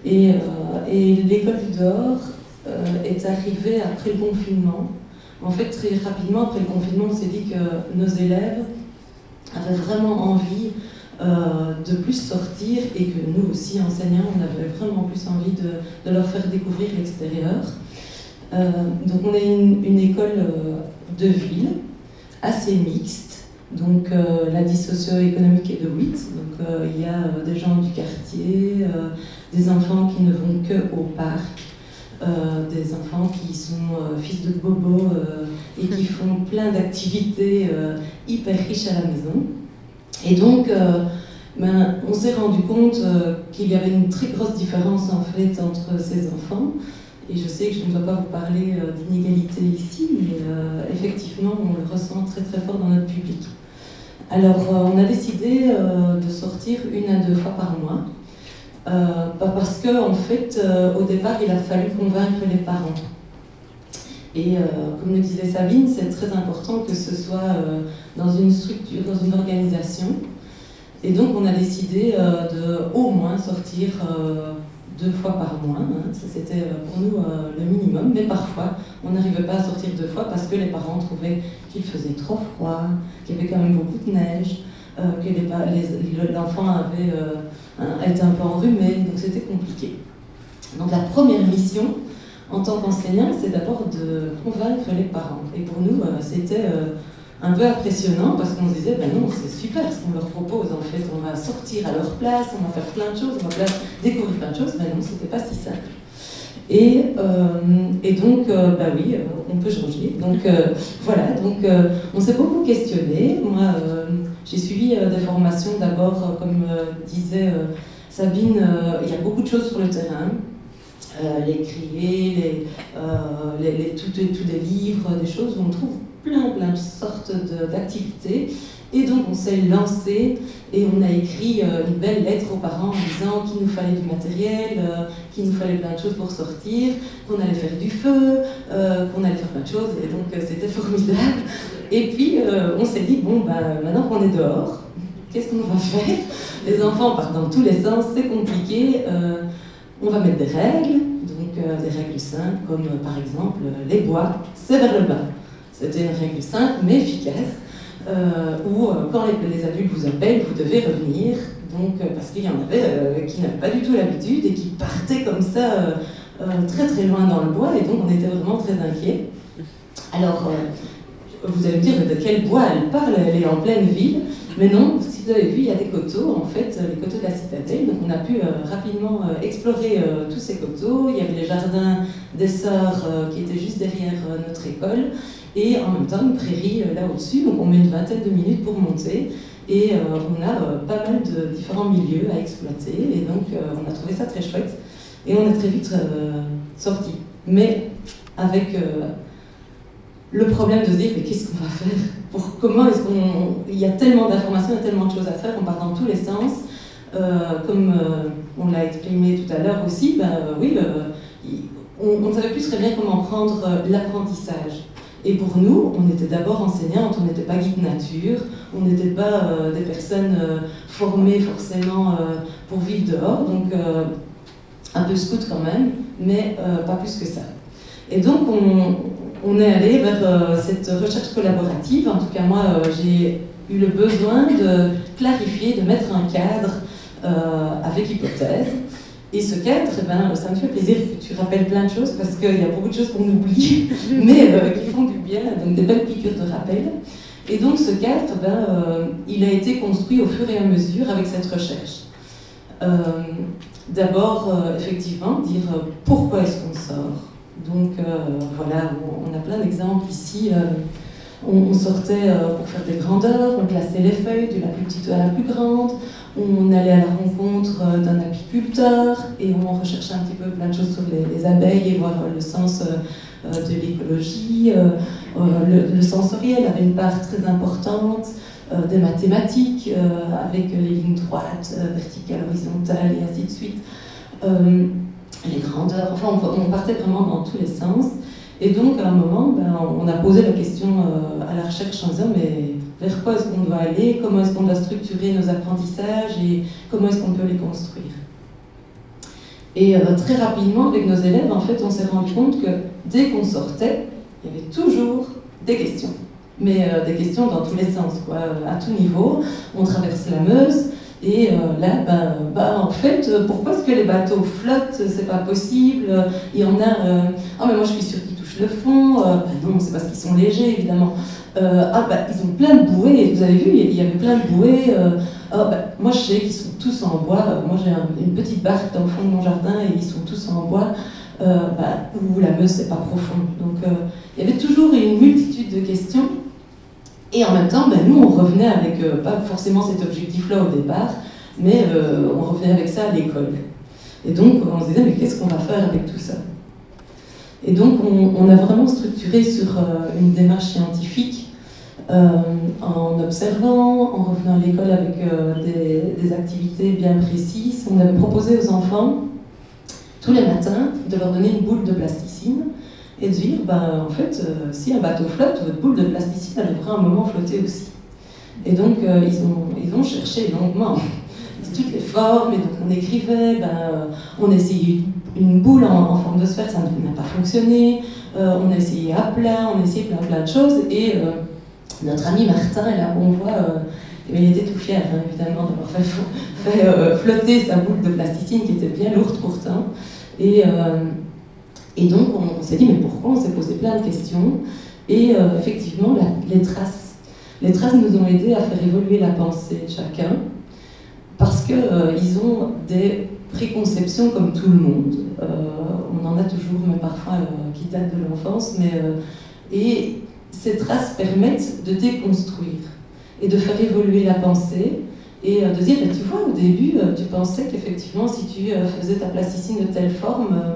et, euh, et l'école du dehors euh, est arrivée après le confinement. En fait, très rapidement après le confinement, on s'est dit que nos élèves avaient vraiment envie Euh, de plus sortir, et que nous aussi, enseignants, on avait vraiment plus envie de, de leur faire découvrir l'extérieur. Euh, donc on est une, une école de ville, assez mixte, donc euh, la dynamique socio-économique est de huit, donc euh, il y a euh, des gens du quartier, euh, des enfants qui ne vont que au parc, euh, des enfants qui sont euh, fils de bobo euh, et qui font plein d'activités euh, hyper riches à la maison. Et donc, euh, ben, on s'est rendu compte euh, qu'il y avait une très grosse différence en fait entre ces enfants. Et je sais que je ne dois pas vous parler euh, d'inégalité ici, mais euh, effectivement, on le ressent très très fort dans notre public. Alors, euh, on a décidé euh, de sortir une à deux fois par mois, euh, bah parce qu'en en fait, euh, au départ, il a fallu convaincre les parents. Et euh, comme le disait Sabine, c'est très important que ce soit euh, dans une structure, dans une organisation. Et donc on a décidé euh, de au moins sortir euh, deux fois par mois. Hein. Ça c'était pour nous euh, le minimum. Mais parfois, on n'arrivait pas à sortir deux fois parce que les parents trouvaient qu'il faisait trop froid, qu'il y avait quand même beaucoup de neige, euh, que l'enfant avait euh, été un peu enrhumé, donc c'était compliqué. Donc la première mission, en tant qu'enseignant, c'est d'abord de convaincre les parents. Et pour nous, euh, c'était euh, un peu impressionnant parce qu'on se disait, ben non, c'est super ce qu'on leur propose. En fait, on va sortir à leur place, on va faire plein de choses, on va découvrir plein de choses. Ben non, c'était pas si simple. Et, euh, et donc, euh, bah oui, euh, on peut changer. Donc euh, voilà, donc euh, on s'est beaucoup questionné. Moi, euh, j'ai suivi euh, des formations d'abord, euh, comme euh, disait euh, Sabine, euh, il y a beaucoup de choses sur le terrain. Euh, les criers, les, euh, les, les, tous des livres, des choses où on trouve plein, plein de sortes d'activités. Et donc on s'est lancé et on a écrit euh, une belle lettre aux parents en disant qu'il nous fallait du matériel, euh, qu'il nous fallait plein de choses pour sortir, qu'on allait faire du feu, euh, qu'on allait faire plein de choses. Et donc euh, c'était formidable. Et puis euh, on s'est dit, bon, bah, maintenant qu'on est dehors, qu'est-ce qu'on va faire ? les enfants partent dans tous les sens, c'est compliqué. Euh, on va mettre des règles, donc euh, des règles simples, comme euh, par exemple euh, les bois, c'est vers le bas. C'était une règle simple mais efficace, euh, où euh, quand les, les adultes vous appellent, vous devez revenir, donc, euh, parce qu'il y en avait euh, qui n'avaient pas du tout l'habitude et qui partaient comme ça euh, euh, très très loin dans le bois, et donc on était vraiment très inquiets. Alors, euh, vous allez me dire de quel bois elle parle, elle est en pleine ville, mais non, si vous avez vu, il y a des coteaux, en fait, les coteaux de la citadelle, donc on a pu euh, rapidement euh, explorer euh, tous ces coteaux, il y avait les jardins des sœurs euh, qui étaient juste derrière euh, notre école, et en même temps une prairie euh, là au-dessus, donc on met une vingtaine de minutes pour monter, et euh, on a euh, pas mal de différents milieux à exploiter, et donc euh, on a trouvé ça très chouette, et on est très vite euh, sortis, mais avec... Euh, le problème de se dire, mais qu'est-ce qu'on va faire pour, comment est-ce qu'on... Il y a tellement d'informations, il y a tellement de choses à faire, on part dans tous les sens. Euh, comme euh, on l'a exprimé tout à l'heure aussi, bah, oui, euh, on, on ne savait plus très bien comment prendre euh, l'apprentissage. Et pour nous, on était d'abord enseignantes, on n'était pas guide nature, on n'était pas euh, des personnes euh, formées forcément euh, pour vivre dehors, donc euh, un peu scout quand même, mais euh, pas plus que ça. Et donc, on... On est allé vers euh, cette recherche collaborative. En tout cas, moi, euh, j'ai eu le besoin de clarifier, de mettre un cadre euh, avec hypothèse. Et ce cadre, eh ben, ça me fait plaisir que tu rappelles plein de choses, parce qu'il y a beaucoup de choses qu'on oublie, mais euh, qui font du bien, donc des belles piqûres de rappel. Et donc, ce cadre, eh ben, euh, il a été construit au fur et à mesure avec cette recherche. Euh, D'abord, euh, effectivement, dire euh, pourquoi est-ce qu'on sort. Donc euh, voilà, on a plein d'exemples ici. Euh, on, on sortait euh, pour faire des grandeurs, on classait les feuilles de la plus petite à la plus grande, on allait à la rencontre euh, d'un apiculteur et on recherchait un petit peu plein de choses sur les, les abeilles et voir euh, le sens euh, de l'écologie, euh, euh, le, le sensoriel avait une part très importante, euh, des mathématiques euh, avec les lignes droites, euh, verticales, horizontales et ainsi de suite. Euh, les grandeurs, enfin on partait vraiment dans tous les sens, et donc à un moment ben, on a posé la question euh, à la recherche en disant mais vers quoi est-ce qu'on doit aller, comment est-ce qu'on doit structurer nos apprentissages et comment est-ce qu'on peut les construire. Et euh, très rapidement avec nos élèves en fait on s'est rendu compte que dès qu'on sortait, il y avait toujours des questions, mais euh, des questions dans tous les sens, quoi, à tout niveau, on traverse la Meuse. Et euh, là, ben, ben, en fait, pourquoi est-ce que les bateaux flottent? C'est pas possible. Il y en a... Euh, ah, mais moi, je suis sûre qu'ils touchent le fond. Euh, ben non, c'est parce qu'ils sont légers, évidemment. Euh, ah, ben, ils ont plein de bouées. Vous avez vu, il y avait plein de bouées. Euh, ah, ben, moi, je sais qu'ils sont tous en bois. Moi, j'ai un, une petite barque dans le fond de mon jardin et ils sont tous en bois. Euh, ben, où la Meuse, c'est pas profond. Donc, euh, il y avait toujours une multitude de questions. Et en même temps, ben, nous, on revenait avec, euh, pas forcément cet objectif-là au départ, mais euh, on revenait avec ça à l'école. Et donc, on se disait, mais qu'est-ce qu'on va faire avec tout ça? Et donc, on, on a vraiment structuré sur euh, une démarche scientifique, euh, en observant, en revenant à l'école avec euh, des, des activités bien précises. On avait proposé aux enfants, tous les matins, de leur donner une boule de plasticine, et de dire, ben, en fait, euh, si un bateau flotte, votre boule de plasticine, elle devrait un moment flotter aussi. Et donc, euh, ils, ont, ils ont cherché longuement toutes les formes, et donc on écrivait, ben, on essayait une boule en, en forme de sphère, ça n'a pas fonctionné, euh, on essayait à plat, on essayait plein plein de choses, et euh, notre ami Martin, là on voit, euh, il était tout fier, hein, évidemment, d'avoir fait, fait euh, flotter sa boule de plasticine, qui était bien lourde pourtant, et... Euh, Et donc, on, on s'est dit, mais pourquoi? On s'est posé plein de questions. Et euh, effectivement, la, les traces. Les traces nous ont aidés à faire évoluer la pensée de chacun, parce qu'ils euh, ont des préconceptions comme tout le monde. Euh, on en a toujours, même parfois, euh, qui datent de l'enfance. mais euh, Et ces traces permettent de déconstruire et de faire évoluer la pensée. Et euh, de dire, bah, tu vois, au début, euh, tu pensais qu'effectivement, si tu euh, faisais ta plasticine de telle forme, euh,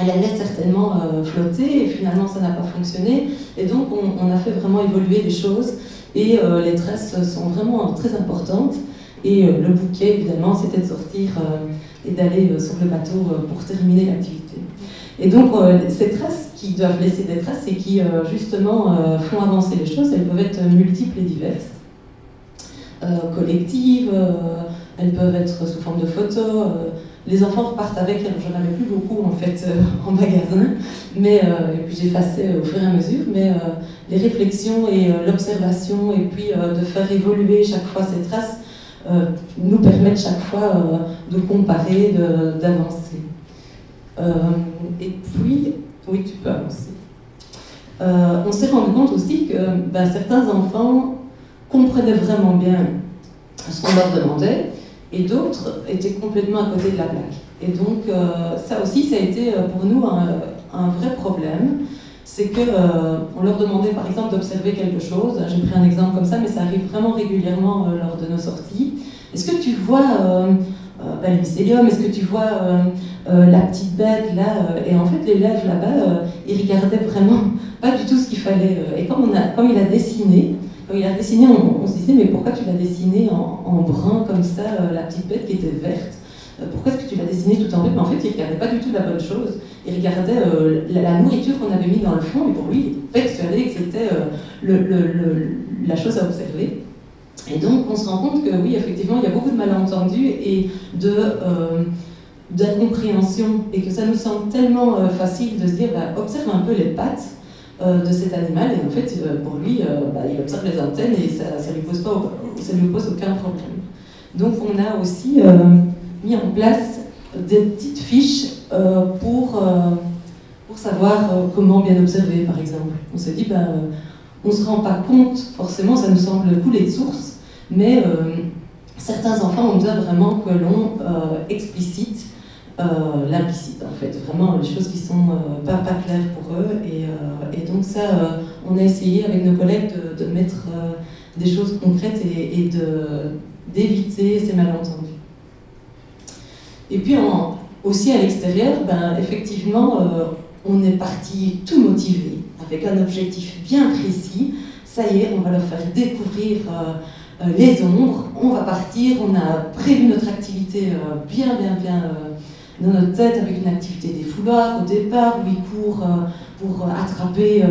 elle allait certainement euh, flotter, et finalement ça n'a pas fonctionné, et donc on, on a fait vraiment évoluer les choses, et euh, les traces sont vraiment euh, très importantes, et euh, le bouquet évidemment c'était de sortir euh, et d'aller euh, sur le bateau euh, pour terminer l'activité. Et donc euh, ces traces qui doivent laisser des traces et qui euh, justement euh, font avancer les choses, elles peuvent être multiples et diverses, euh, collectives, euh, elles peuvent être sous forme de photos. Les enfants repartent avec elles, j'en avais plus beaucoup en fait euh, en magasin, mais euh, et puis j'effaçais euh, au fur et à mesure, mais euh, les réflexions et euh, l'observation, et puis euh, de faire évoluer chaque fois ces traces, euh, nous permettent chaque fois euh, de comparer, d'avancer. Euh, et puis, oui, tu peux avancer. Euh, on s'est rendu compte aussi que ben, certains enfants comprenaient vraiment bien ce qu'on leur demandait, et d'autres étaient complètement à côté de la plaque. Et donc euh, ça aussi, ça a été pour nous un, un vrai problème. C'est qu'on euh, leur demandait par exemple d'observer quelque chose. J'ai pris un exemple comme ça, mais ça arrive vraiment régulièrement euh, lors de nos sorties. Est-ce que tu vois euh, euh, bah, le mycélium? Est-ce que tu vois euh, euh, la petite bête là? Et en fait, l'élève là-bas, euh, il regardait vraiment pas du tout ce qu'il fallait. Et comme, on a, comme il a dessiné, Il a dessiné, on, on se disait, mais pourquoi tu l'as dessiné en, en brun comme ça, euh, la petite bête qui était verte? euh, Pourquoi est-ce que tu l'as dessiné tout en bleu? Mais en fait, il ne regardait pas du tout la bonne chose. Il regardait euh, la, la nourriture qu'on avait mise dans le fond, et pour lui, il était persuadé que c'était euh, le, le, le, la chose à observer. Et donc, on se rend compte que oui, effectivement, il y a beaucoup de malentendus et de... Euh, d'incompréhension, et que ça nous semble tellement euh, facile de se dire, bah, observe un peu les pattes de cet animal, et en fait, pour lui, bah, il observe les antennes et ça ne lui pose pas, ça lui pose aucun problème. Donc on a aussi euh, mis en place des petites fiches euh, pour, euh, pour savoir euh, comment bien observer, par exemple. On se dit, bah, on ne se rend pas compte, forcément, ça nous semble couler de source, mais euh, certains enfants ont besoin vraiment que l'on euh, explicite Euh, l'implicite, en fait, vraiment les choses qui sont euh, pas, pas claires pour eux, et, euh, et donc ça, euh, on a essayé avec nos collègues de, de mettre euh, des choses concrètes et, et d'éviter ces malentendus. Et puis en, aussi à l'extérieur, ben, effectivement, euh, on est parti tout motivé, avec un objectif bien précis. Ça y est, on va leur faire découvrir euh, euh, les ombres, on va partir, on a prévu notre activité euh, bien, bien, bien... Euh, dans notre tête, avec une activité des foulards au départ, où il court euh, pour attraper euh,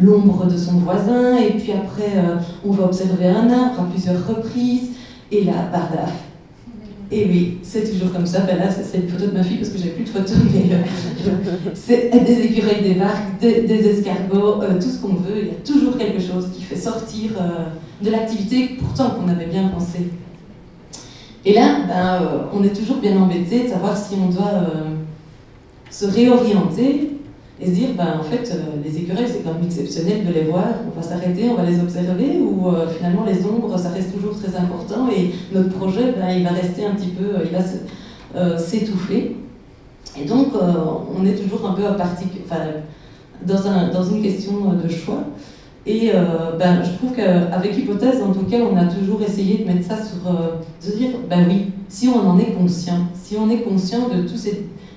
l'ombre de son voisin, et puis après euh, on va observer un arbre à plusieurs reprises, et là, bardaf. Et oui, c'est toujours comme ça. Ben là, c'est une photo de ma fille, parce que j'avais plus de photos, mais euh, c'est des écureuils débarquent, des, des escargots, euh, tout ce qu'on veut, il y a toujours quelque chose qui fait sortir euh, de l'activité, pourtant qu'on avait bien pensé. Et là, ben, euh, on est toujours bien embêté de savoir si on doit euh, se réorienter et se dire, ben, en fait, euh, les écureuils, c'est quand même exceptionnel de les voir, on va s'arrêter, on va les observer, ou euh, finalement les ombres, ça reste toujours très important, et notre projet, ben, il va rester un petit peu, euh, il va s'étouffer. Euh, et donc, euh, on est toujours un peu à partic... enfin, dans, un, dans une question de choix. Et euh, ben, je trouve qu'avec Hypothèse, en tout cas, on a toujours essayé de mettre ça sur... Euh, de dire, ben oui, si on en est conscient, si on est conscient de tous ces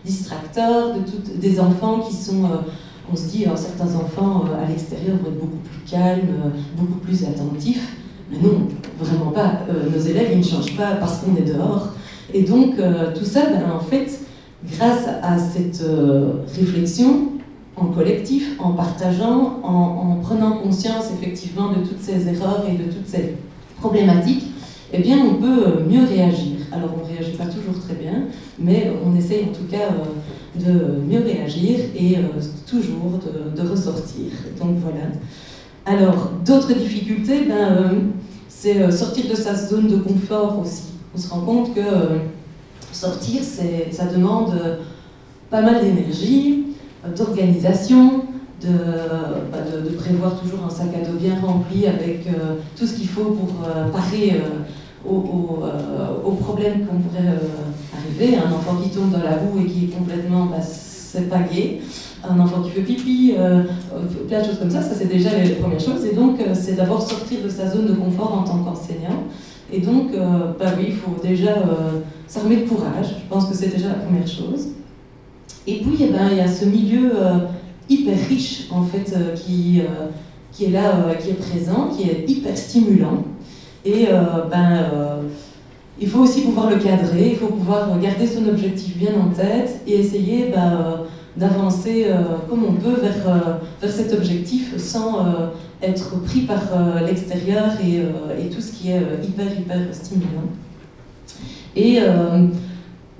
distracteurs, de tout, des enfants qui sont... Euh, on se dit, euh, certains enfants euh, à l'extérieur vont être beaucoup plus calmes, euh, beaucoup plus attentifs. Mais non, vraiment pas. Euh, nos élèves, ils ne changent pas parce qu'on est dehors. Et donc, euh, tout ça, ben, en fait, grâce à cette euh, réflexion, en collectif, en partageant, en, en prenant conscience effectivement de toutes ces erreurs et de toutes ces problématiques, eh bien on peut mieux réagir. Alors on ne réagit pas toujours très bien, mais on essaye en tout cas euh, de mieux réagir et euh, toujours de, de ressortir. Donc voilà. Alors d'autres difficultés, ben, euh, c'est sortir de sa zone de confort aussi. On se rend compte que euh, sortir, ça demande pas mal d'énergie, d'organisation, de, bah de, de prévoir toujours un sac à dos bien rempli avec euh, tout ce qu'il faut pour euh, parer euh, aux, aux, euh, aux problèmes qu'on pourrait euh, arriver. Un enfant qui tombe dans la boue et qui est complètement, bah, c'est pas gai. Un enfant qui fait pipi, euh, plein de choses comme ça, ça c'est déjà les premières choses. Et donc euh, c'est d'abord sortir de sa zone de confort en tant qu'enseignant. Et donc, euh, bah oui, il faut déjà euh, s'armer de courage. Je pense que c'est déjà la première chose. Et puis, eh ben, il y a ce milieu euh, hyper riche, en fait, euh, qui, euh, qui est là, euh, qui est présent, qui est hyper stimulant. Et euh, ben, euh, il faut aussi pouvoir le cadrer, il faut pouvoir garder son objectif bien en tête et essayer ben, euh, d'avancer euh, comme on peut vers, euh, vers cet objectif sans euh, être pris par euh, l'extérieur et, euh, et tout ce qui est euh, hyper, hyper stimulant. Et euh,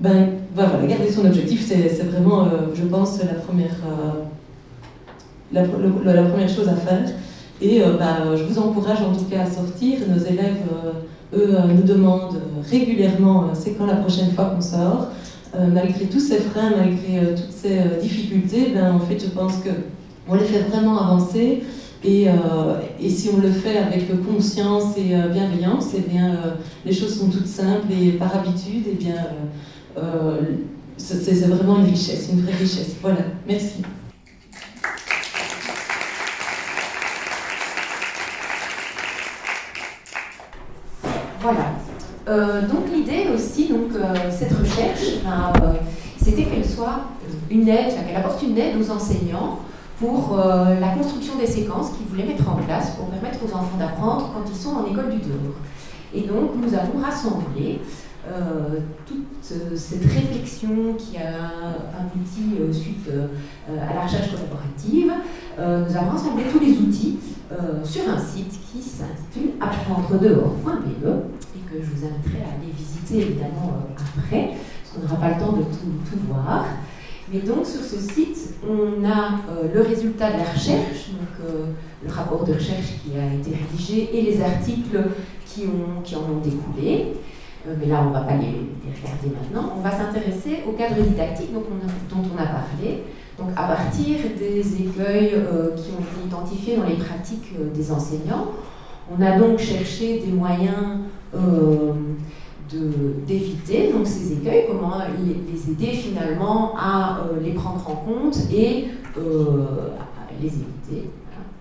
ben, ben, voilà, garder son objectif, c'est vraiment, euh, je pense, la première, euh, la, le, la première chose à faire. Et euh, ben, je vous encourage en tout cas à sortir. Nos élèves, euh, eux, nous demandent régulièrement euh, c'est quand la prochaine fois qu'on sort. Euh, malgré tous ces freins, malgré euh, toutes ces euh, difficultés, ben, en fait, je pense qu'on les fait vraiment avancer. Et, euh, et si on le fait avec conscience et euh, bienveillance, et bien, euh, les choses sont toutes simples et par habitude, et bien, euh, euh, c'est vraiment une richesse, une vraie richesse. Voilà, merci. Voilà. Euh, donc l'idée aussi, donc, euh, cette recherche, ben, euh, c'était qu'elle soit une aide, qu'elle apporte une aide aux enseignants pour euh, la construction des séquences qu'ils voulaient mettre en place pour permettre aux enfants d'apprendre quand ils sont en école du dehors. Et donc, nous avons rassemblé euh, toute euh, cette réflexion qui a abouti euh, suite euh, à la recherche collaborative. Euh, nous avons rassemblé tous les outils euh, sur un site qui s'intitule apprendre tiret dehors point b e et que je vous inviterai à aller visiter évidemment euh, après, parce qu'on n'aura pas le temps de tout, tout voir. Mais donc, sur ce site, on a euh, le résultat de la recherche, donc euh, le rapport de recherche qui a été rédigé et les articles qui, ont, qui en ont découlé. Euh, mais là, on ne va pas les, les regarder maintenant. On va s'intéresser au cadre didactique donc on a, dont on a parlé, donc à partir des écueils euh, qui ont été identifiés dans les pratiques euh, des enseignants. On a donc cherché des moyens euh, d'éviter donc ces écueils, comment les, les aider finalement à euh, les prendre en compte et euh, à les éviter. Voilà.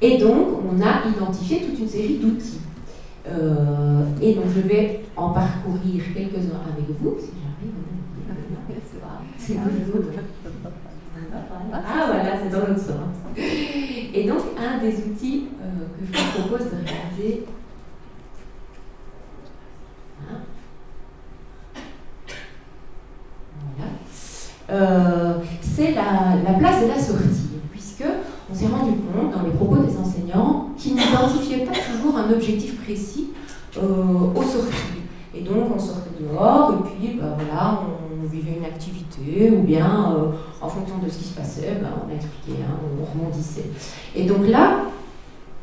Et donc, on a identifié toute une série d'outils. Euh, et donc, je vais en parcourir quelques-uns avec vous, si j'arrive. Ah voilà, c'est dans l'autre sens. Et donc, un des outils euh, que je vous propose de regarder. Euh, c'est la, la place de la sortie, puisque on s'est rendu compte dans les propos des enseignants qu'ils n'identifiaient pas toujours un objectif précis euh, aux sorties. Et donc on sortait dehors et puis bah, voilà, on vivait une activité ou bien euh, en fonction de ce qui se passait, bah, on expliquait, hein, on rebondissait. Et donc là,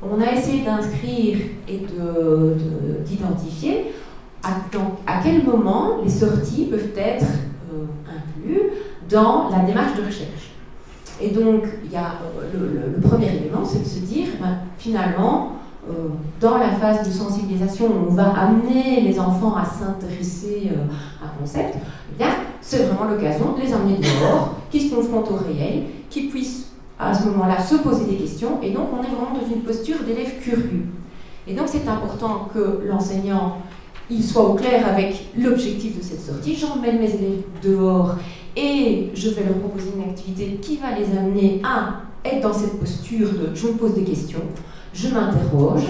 on a essayé d'inscrire et d'identifier à, à quel moment les sorties peuvent être euh, incluses dans la démarche de recherche. Et donc, il y a le, le, le premier élément, c'est de se dire, ben, finalement, euh, dans la phase de sensibilisation, on va amener les enfants à s'intéresser euh, à un concept, eh bien, c'est vraiment l'occasion de les emmener dehors, qu'ils se confrontent au réel, qu'ils puissent, à ce moment-là, se poser des questions, et donc on est vraiment dans une posture d'élève curieux. Et donc, c'est important que l'enseignant, il soit au clair avec l'objectif de cette sortie, j'emmène mes élèves dehors, et je vais leur proposer une activité qui va les amener à être dans cette posture de « je me pose des questions », « je m'interroge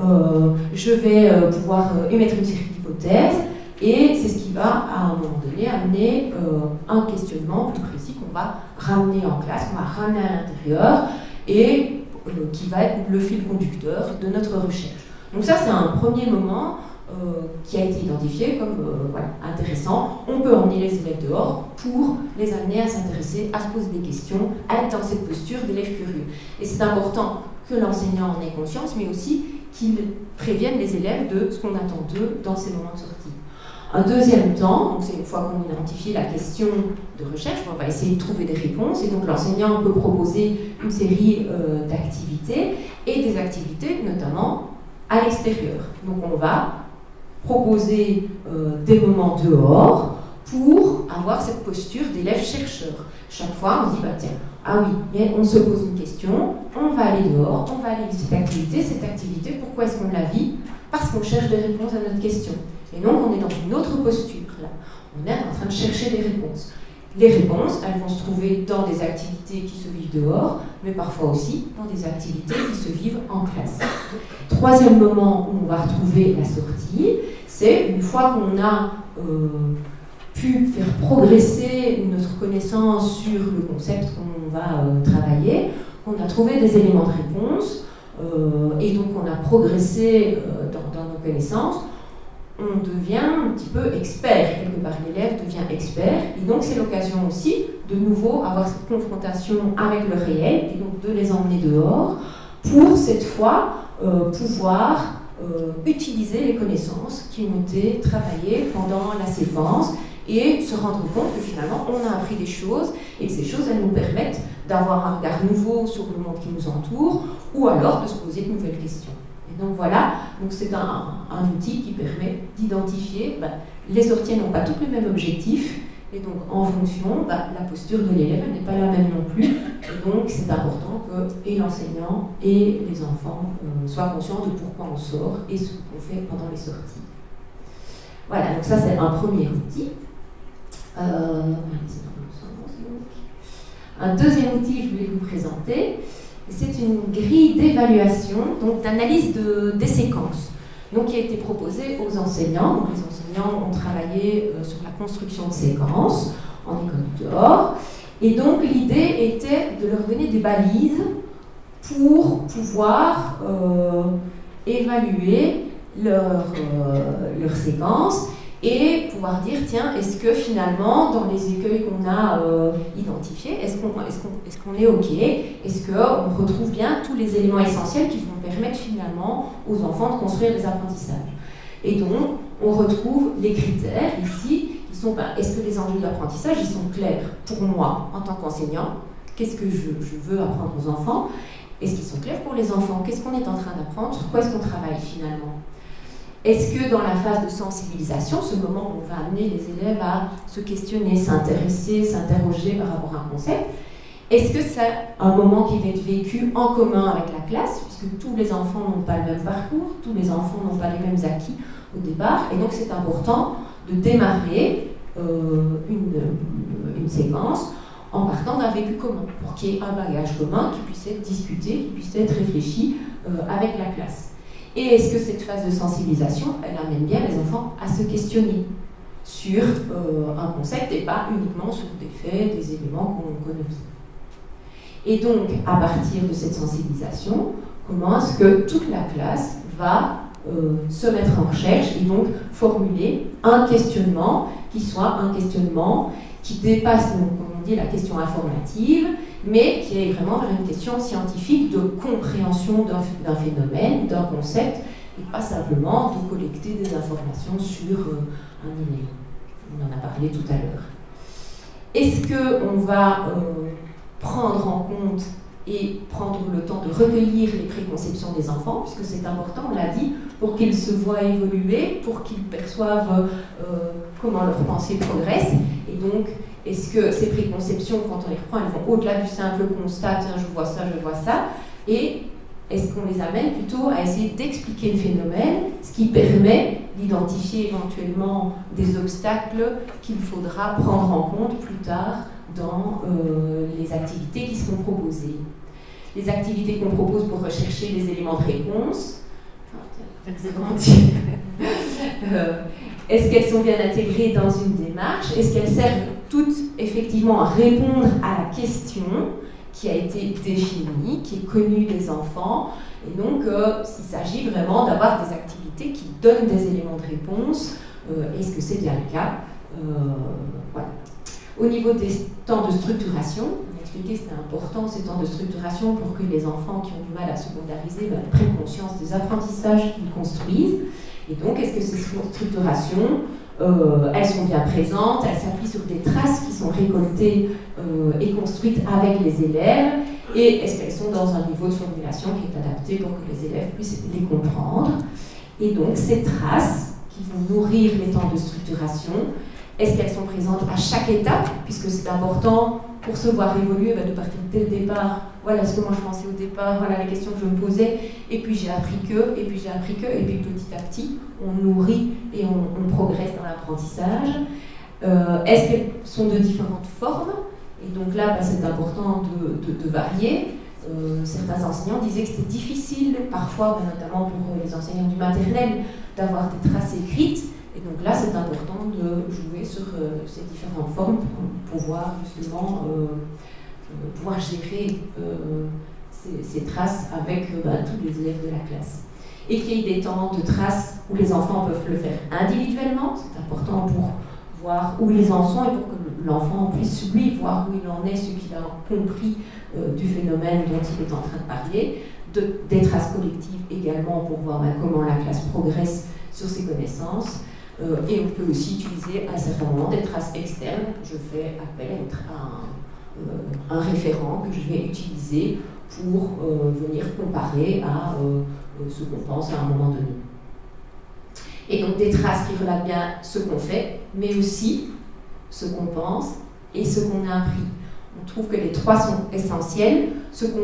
euh, »,« je vais euh, pouvoir euh, émettre une série d'hypothèses », et c'est ce qui va, à un moment donné, amener euh, un questionnement plus précis qu'on va ramener en classe, qu'on va ramener à l'intérieur, et euh, qui va être le fil conducteur de notre recherche. Donc ça, c'est un premier moment Euh, qui a été identifié comme euh, voilà, intéressant. On peut emmener les élèves dehors pour les amener à s'intéresser, à se poser des questions, à être dans cette posture d'élève curieux. Et c'est important que l'enseignant en ait conscience, mais aussi qu'il prévienne les élèves de ce qu'on attend d'eux dans ces moments de sortie. Un deuxième temps, c'est une fois qu'on identifie la question de recherche, on va essayer de trouver des réponses, et donc l'enseignant peut proposer une série euh, d'activités, et des activités notamment à l'extérieur. Donc on va proposer euh, des moments dehors pour avoir cette posture d'élève chercheur. Chaque fois, on se dit, bah, tiens, ah oui, mais on se pose une question, on va aller dehors, on va aller visiter cette activité, cette activité, pourquoi est-ce qu'on la vit? Parce qu'on cherche des réponses à notre question. Et donc, on est dans une autre posture, là. On est en train de chercher des réponses. Les réponses, elles vont se trouver dans des activités qui se vivent dehors, mais parfois aussi dans des activités qui se vivent en classe. Troisième moment où on va retrouver la sortie, c'est une fois qu'on a euh, pu faire progresser notre connaissance sur le concept qu'on va euh, travailler, qu'on a trouvé des éléments de réponse, euh, et donc on a progressé euh, dans, dans nos connaissances, on devient un petit peu expert, quelque part l'élève devient expert, et donc c'est l'occasion aussi de nouveau avoir cette confrontation avec le réel, et donc de les emmener dehors, pour cette fois euh, pouvoir euh, utiliser les connaissances qui ont été travaillées pendant la séquence, et se rendre compte que finalement on a appris des choses, et que ces choses elles nous permettent d'avoir un regard nouveau sur le monde qui nous entoure, ou alors de se poser de nouvelles questions. Donc voilà, c'est donc un, un outil qui permet d'identifier, bah, les sorties n'ont pas toutes le même objectif, et donc en fonction, bah, la posture de l'élève n'est pas la même non plus, et donc c'est important que et l'enseignant et les enfants euh, soient conscients de pourquoi on sort et ce qu'on fait pendant les sorties. Voilà, donc ça c'est un premier outil. Euh, un deuxième outil que je voulais vous présenter, c'est une grille d'évaluation, donc d'analyse de, des séquences, donc qui a été proposée aux enseignants. Donc, les enseignants ont travaillé euh, sur la construction de séquences en école dehors. Et donc l'idée était de leur donner des balises pour pouvoir euh, évaluer leur, euh, leur séquence et pouvoir dire, tiens, est-ce que finalement, dans les écueils qu'on a euh, identifiés, est-ce qu'on est-ce qu'on, est-ce qu'on est OK? Est-ce qu'on retrouve bien tous les éléments essentiels qui vont permettre finalement aux enfants de construire des apprentissages? Et donc, on retrouve les critères ici, qui sont, ben, est-ce que les enjeux d'apprentissage, ils sont clairs pour moi, en tant qu'enseignant? Qu'est-ce que je, je veux apprendre aux enfants? Est-ce qu'ils sont clairs pour les enfants? Qu'est-ce qu'on est en train d'apprendre? Sur quoi est-ce qu'on travaille finalement? Est-ce que dans la phase de sensibilisation, ce moment où on va amener les élèves à se questionner, s'intéresser, s'interroger par rapport à un concept, est-ce que c'est un moment qui va être vécu en commun avec la classe, puisque tous les enfants n'ont pas le même parcours, tous les enfants n'ont pas les mêmes acquis au départ, et donc c'est important de démarrer euh, une, une, une séquence en partant d'un vécu commun, pour qu'il y ait un bagage commun qui puisse être discuté, qui puisse être réfléchi euh, avec la classe. Et est-ce que cette phase de sensibilisation, elle amène bien les enfants à se questionner sur euh, un concept et pas uniquement sur des faits, des éléments qu'on connaît bien. Et donc, à partir de cette sensibilisation, comment est-ce que toute la classe va euh, se mettre en recherche et donc formuler un questionnement qui soit un questionnement qui dépasse, donc, comme on dit, la question informative, mais qui est vraiment une question scientifique de compréhension d'un phénomène, d'un concept, et pas simplement de collecter des informations sur euh, un élément. On en a parlé tout à l'heure. Est-ce qu'on va euh, prendre en compte et prendre le temps de recueillir les préconceptions des enfants, puisque c'est important, on l'a dit, pour qu'ils se voient évoluer, pour qu'ils perçoivent euh, comment leur pensée progresse, et donc est-ce que ces préconceptions, quand on les reprend, elles vont au-delà du simple constat, tiens, je vois ça, je vois ça, et est-ce qu'on les amène plutôt à essayer d'expliquer le phénomène, ce qui permet d'identifier éventuellement des obstacles qu'il faudra prendre en compte plus tard dans euh, les activités qui seront proposées. Les activités qu'on propose pour rechercher les éléments de réponse, euh, est-ce qu'elles sont bien intégrées dans une démarche? Est-ce qu'elles servent toutes effectivement à répondre à la question qui a été définie, qui est connue des enfants? Et donc, euh, il s'agit vraiment d'avoir des activités qui donnent des éléments de réponse. Euh, Est-ce que c'est bien le cas? euh, Voilà. Au niveau des temps de structuration, on a expliqué que c'était important ces temps de structuration pour que les enfants qui ont du mal à secondariser ben, prennent conscience des apprentissages qu'ils construisent. Et donc, est-ce que ces structurations, euh, elles sont bien présentes, elles s'appuient sur des traces qui sont récoltées euh, et construites avec les élèves, et est-ce qu'elles sont dans un niveau de formulation qui est adapté pour que les élèves puissent les comprendre? Et donc, ces traces qui vont nourrir les temps de structuration, est-ce qu'elles sont présentes à chaque étape, puisque c'est important pour se voir évoluer, bah, de partir dès le départ, voilà ce que moi je pensais au départ, voilà les questions que je me posais, et puis j'ai appris que, et puis j'ai appris que, et puis petit à petit, on nourrit et on, on progresse dans l'apprentissage. Euh, est-ce qu'elles sont de différentes formes? Et donc là, bah, c'est important de, de, de varier. Euh, certains enseignants disaient que c'était difficile, parfois, bah, notamment pour les enseignants du maternel, d'avoir des traces écrites. Et donc là, c'est important de jouer sur euh, ces différentes formes pour pouvoir justement euh, euh, pouvoir gérer euh, ces, ces traces avec euh, bah, tous les élèves de la classe. Et qu'il y ait des temps de traces où les enfants peuvent le faire individuellement, c'est important pour voir où ils en sont et pour que l'enfant puisse lui voir où il en est, ce qu'il a compris euh, du phénomène dont il est en train de parler, de, des traces collectives également pour voir bah, comment la classe progresse sur ses connaissances. Euh, et on peut aussi utiliser à certains moments des traces externes. Je fais appel à un, euh, un référent que je vais utiliser pour euh, venir comparer à euh, ce qu'on pense à un moment donné. Et donc des traces qui relatent bien ce qu'on fait, mais aussi ce qu'on pense et ce qu'on a appris. On trouve que les trois sont essentiels. Ce qu'on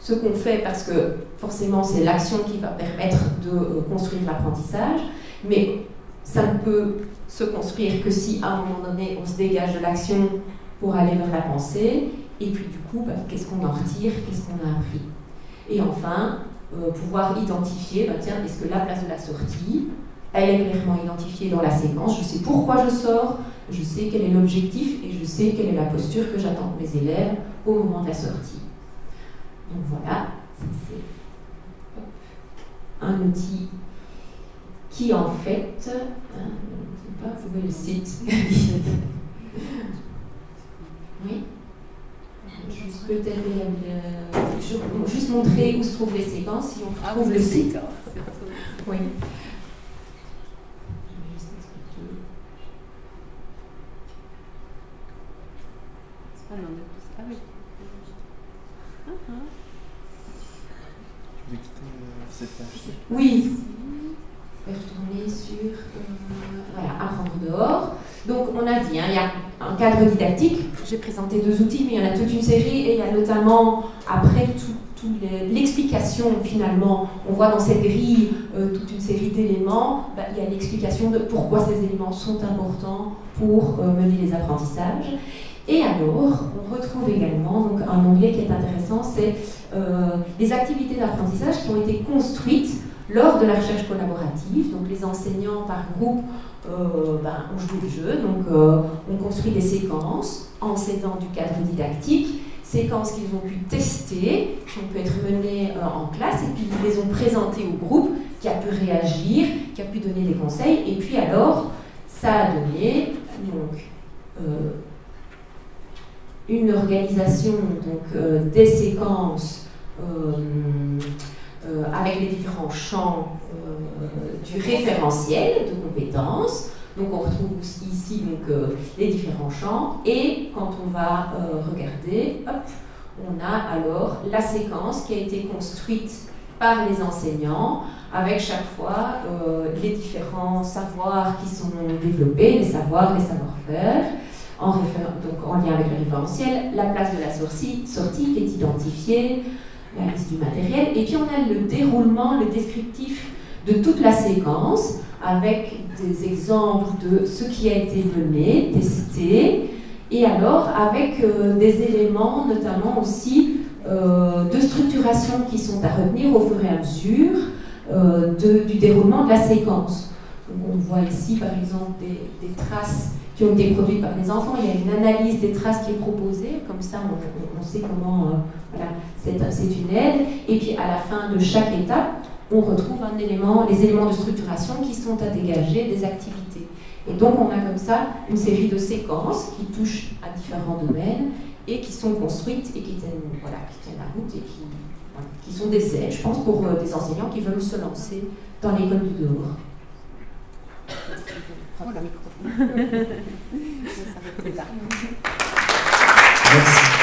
ce qu'on fait, parce que forcément c'est l'action qui va permettre de construire l'apprentissage, mais ça ne peut se construire que si à un moment donné on se dégage de l'action pour aller vers la pensée, et puis du coup, bah, qu'est-ce qu'on en retire, qu'est-ce qu'on a appris. Et enfin, euh, pouvoir identifier, bah, tiens, est-ce que la place de la sortie, elle est clairement identifiée dans la séquence, je sais pourquoi je sors, je sais quel est l'objectif et je sais quelle est la posture que j'attends de mes élèves au moment de la sortie. Donc voilà, c'est un outil qui en fait, je ne sais pas, vous voyez le site. Oui. Juste peut-être euh, juste montrer où se trouvent les séquences, si on trouve le site. Oui. Ah non, ah oui. Je vais quitter cette page. Oui. Je vais retourner sur euh, voilà, apprendre dehors. Donc on a dit, hein, il y a un cadre didactique. J'ai présenté deux outils, mais il y en a toute une série et il y a notamment après tout, tout l'explication finalement. On voit dans cette grille euh, toute une série d'éléments. Bah, il y a l'explication de pourquoi ces éléments sont importants pour euh, mener les apprentissages. Et alors, on retrouve également donc, un onglet qui est intéressant, c'est euh, les activités d'apprentissage qui ont été construites lors de la recherche collaborative. Donc les enseignants par groupe euh, ben, ont joué le jeu, donc euh, on construit des séquences en s'aidant du cadre didactique, séquences qu'ils ont pu tester, qui ont pu être menées euh, en classe, et puis ils les ont présentées au groupe, qui a pu réagir, qui a pu donner des conseils, et puis alors, ça a donné... donc euh, une organisation donc, euh, des séquences euh, euh, avec les différents champs euh, du référentiel de compétences. Donc on retrouve ici donc, euh, les différents champs et quand on va euh, regarder, hop, on a alors la séquence qui a été construite par les enseignants avec chaque fois euh, les différents savoirs qui sont développés, les savoirs, les savoir-faire. En, donc en lien avec le référentiel, la place de la sortie, sortie qui est identifiée, la liste du matériel, et puis on a le déroulement, le descriptif de toute la séquence, avec des exemples de ce qui a été mené, testé, et alors avec euh, des éléments notamment aussi euh, de structuration qui sont à retenir au fur et à mesure euh, de, du déroulement de la séquence. Donc on voit ici par exemple des, des traces qui ont été produites par les enfants, il y a une analyse des traces qui est proposée, comme ça on, on sait comment, euh, voilà, c'est une aide, et puis à la fin de chaque étape, on retrouve un élément, les éléments de structuration qui sont à dégager des activités. Et donc on a comme ça une série de séquences qui touchent à différents domaines, et qui sont construites, et qui tiennent, voilà, qui tiennent la route, et qui, voilà, qui sont des aides, je pense, pour euh, des enseignants qui veulent se lancer dans l'école du dehors. Voilà. Merci.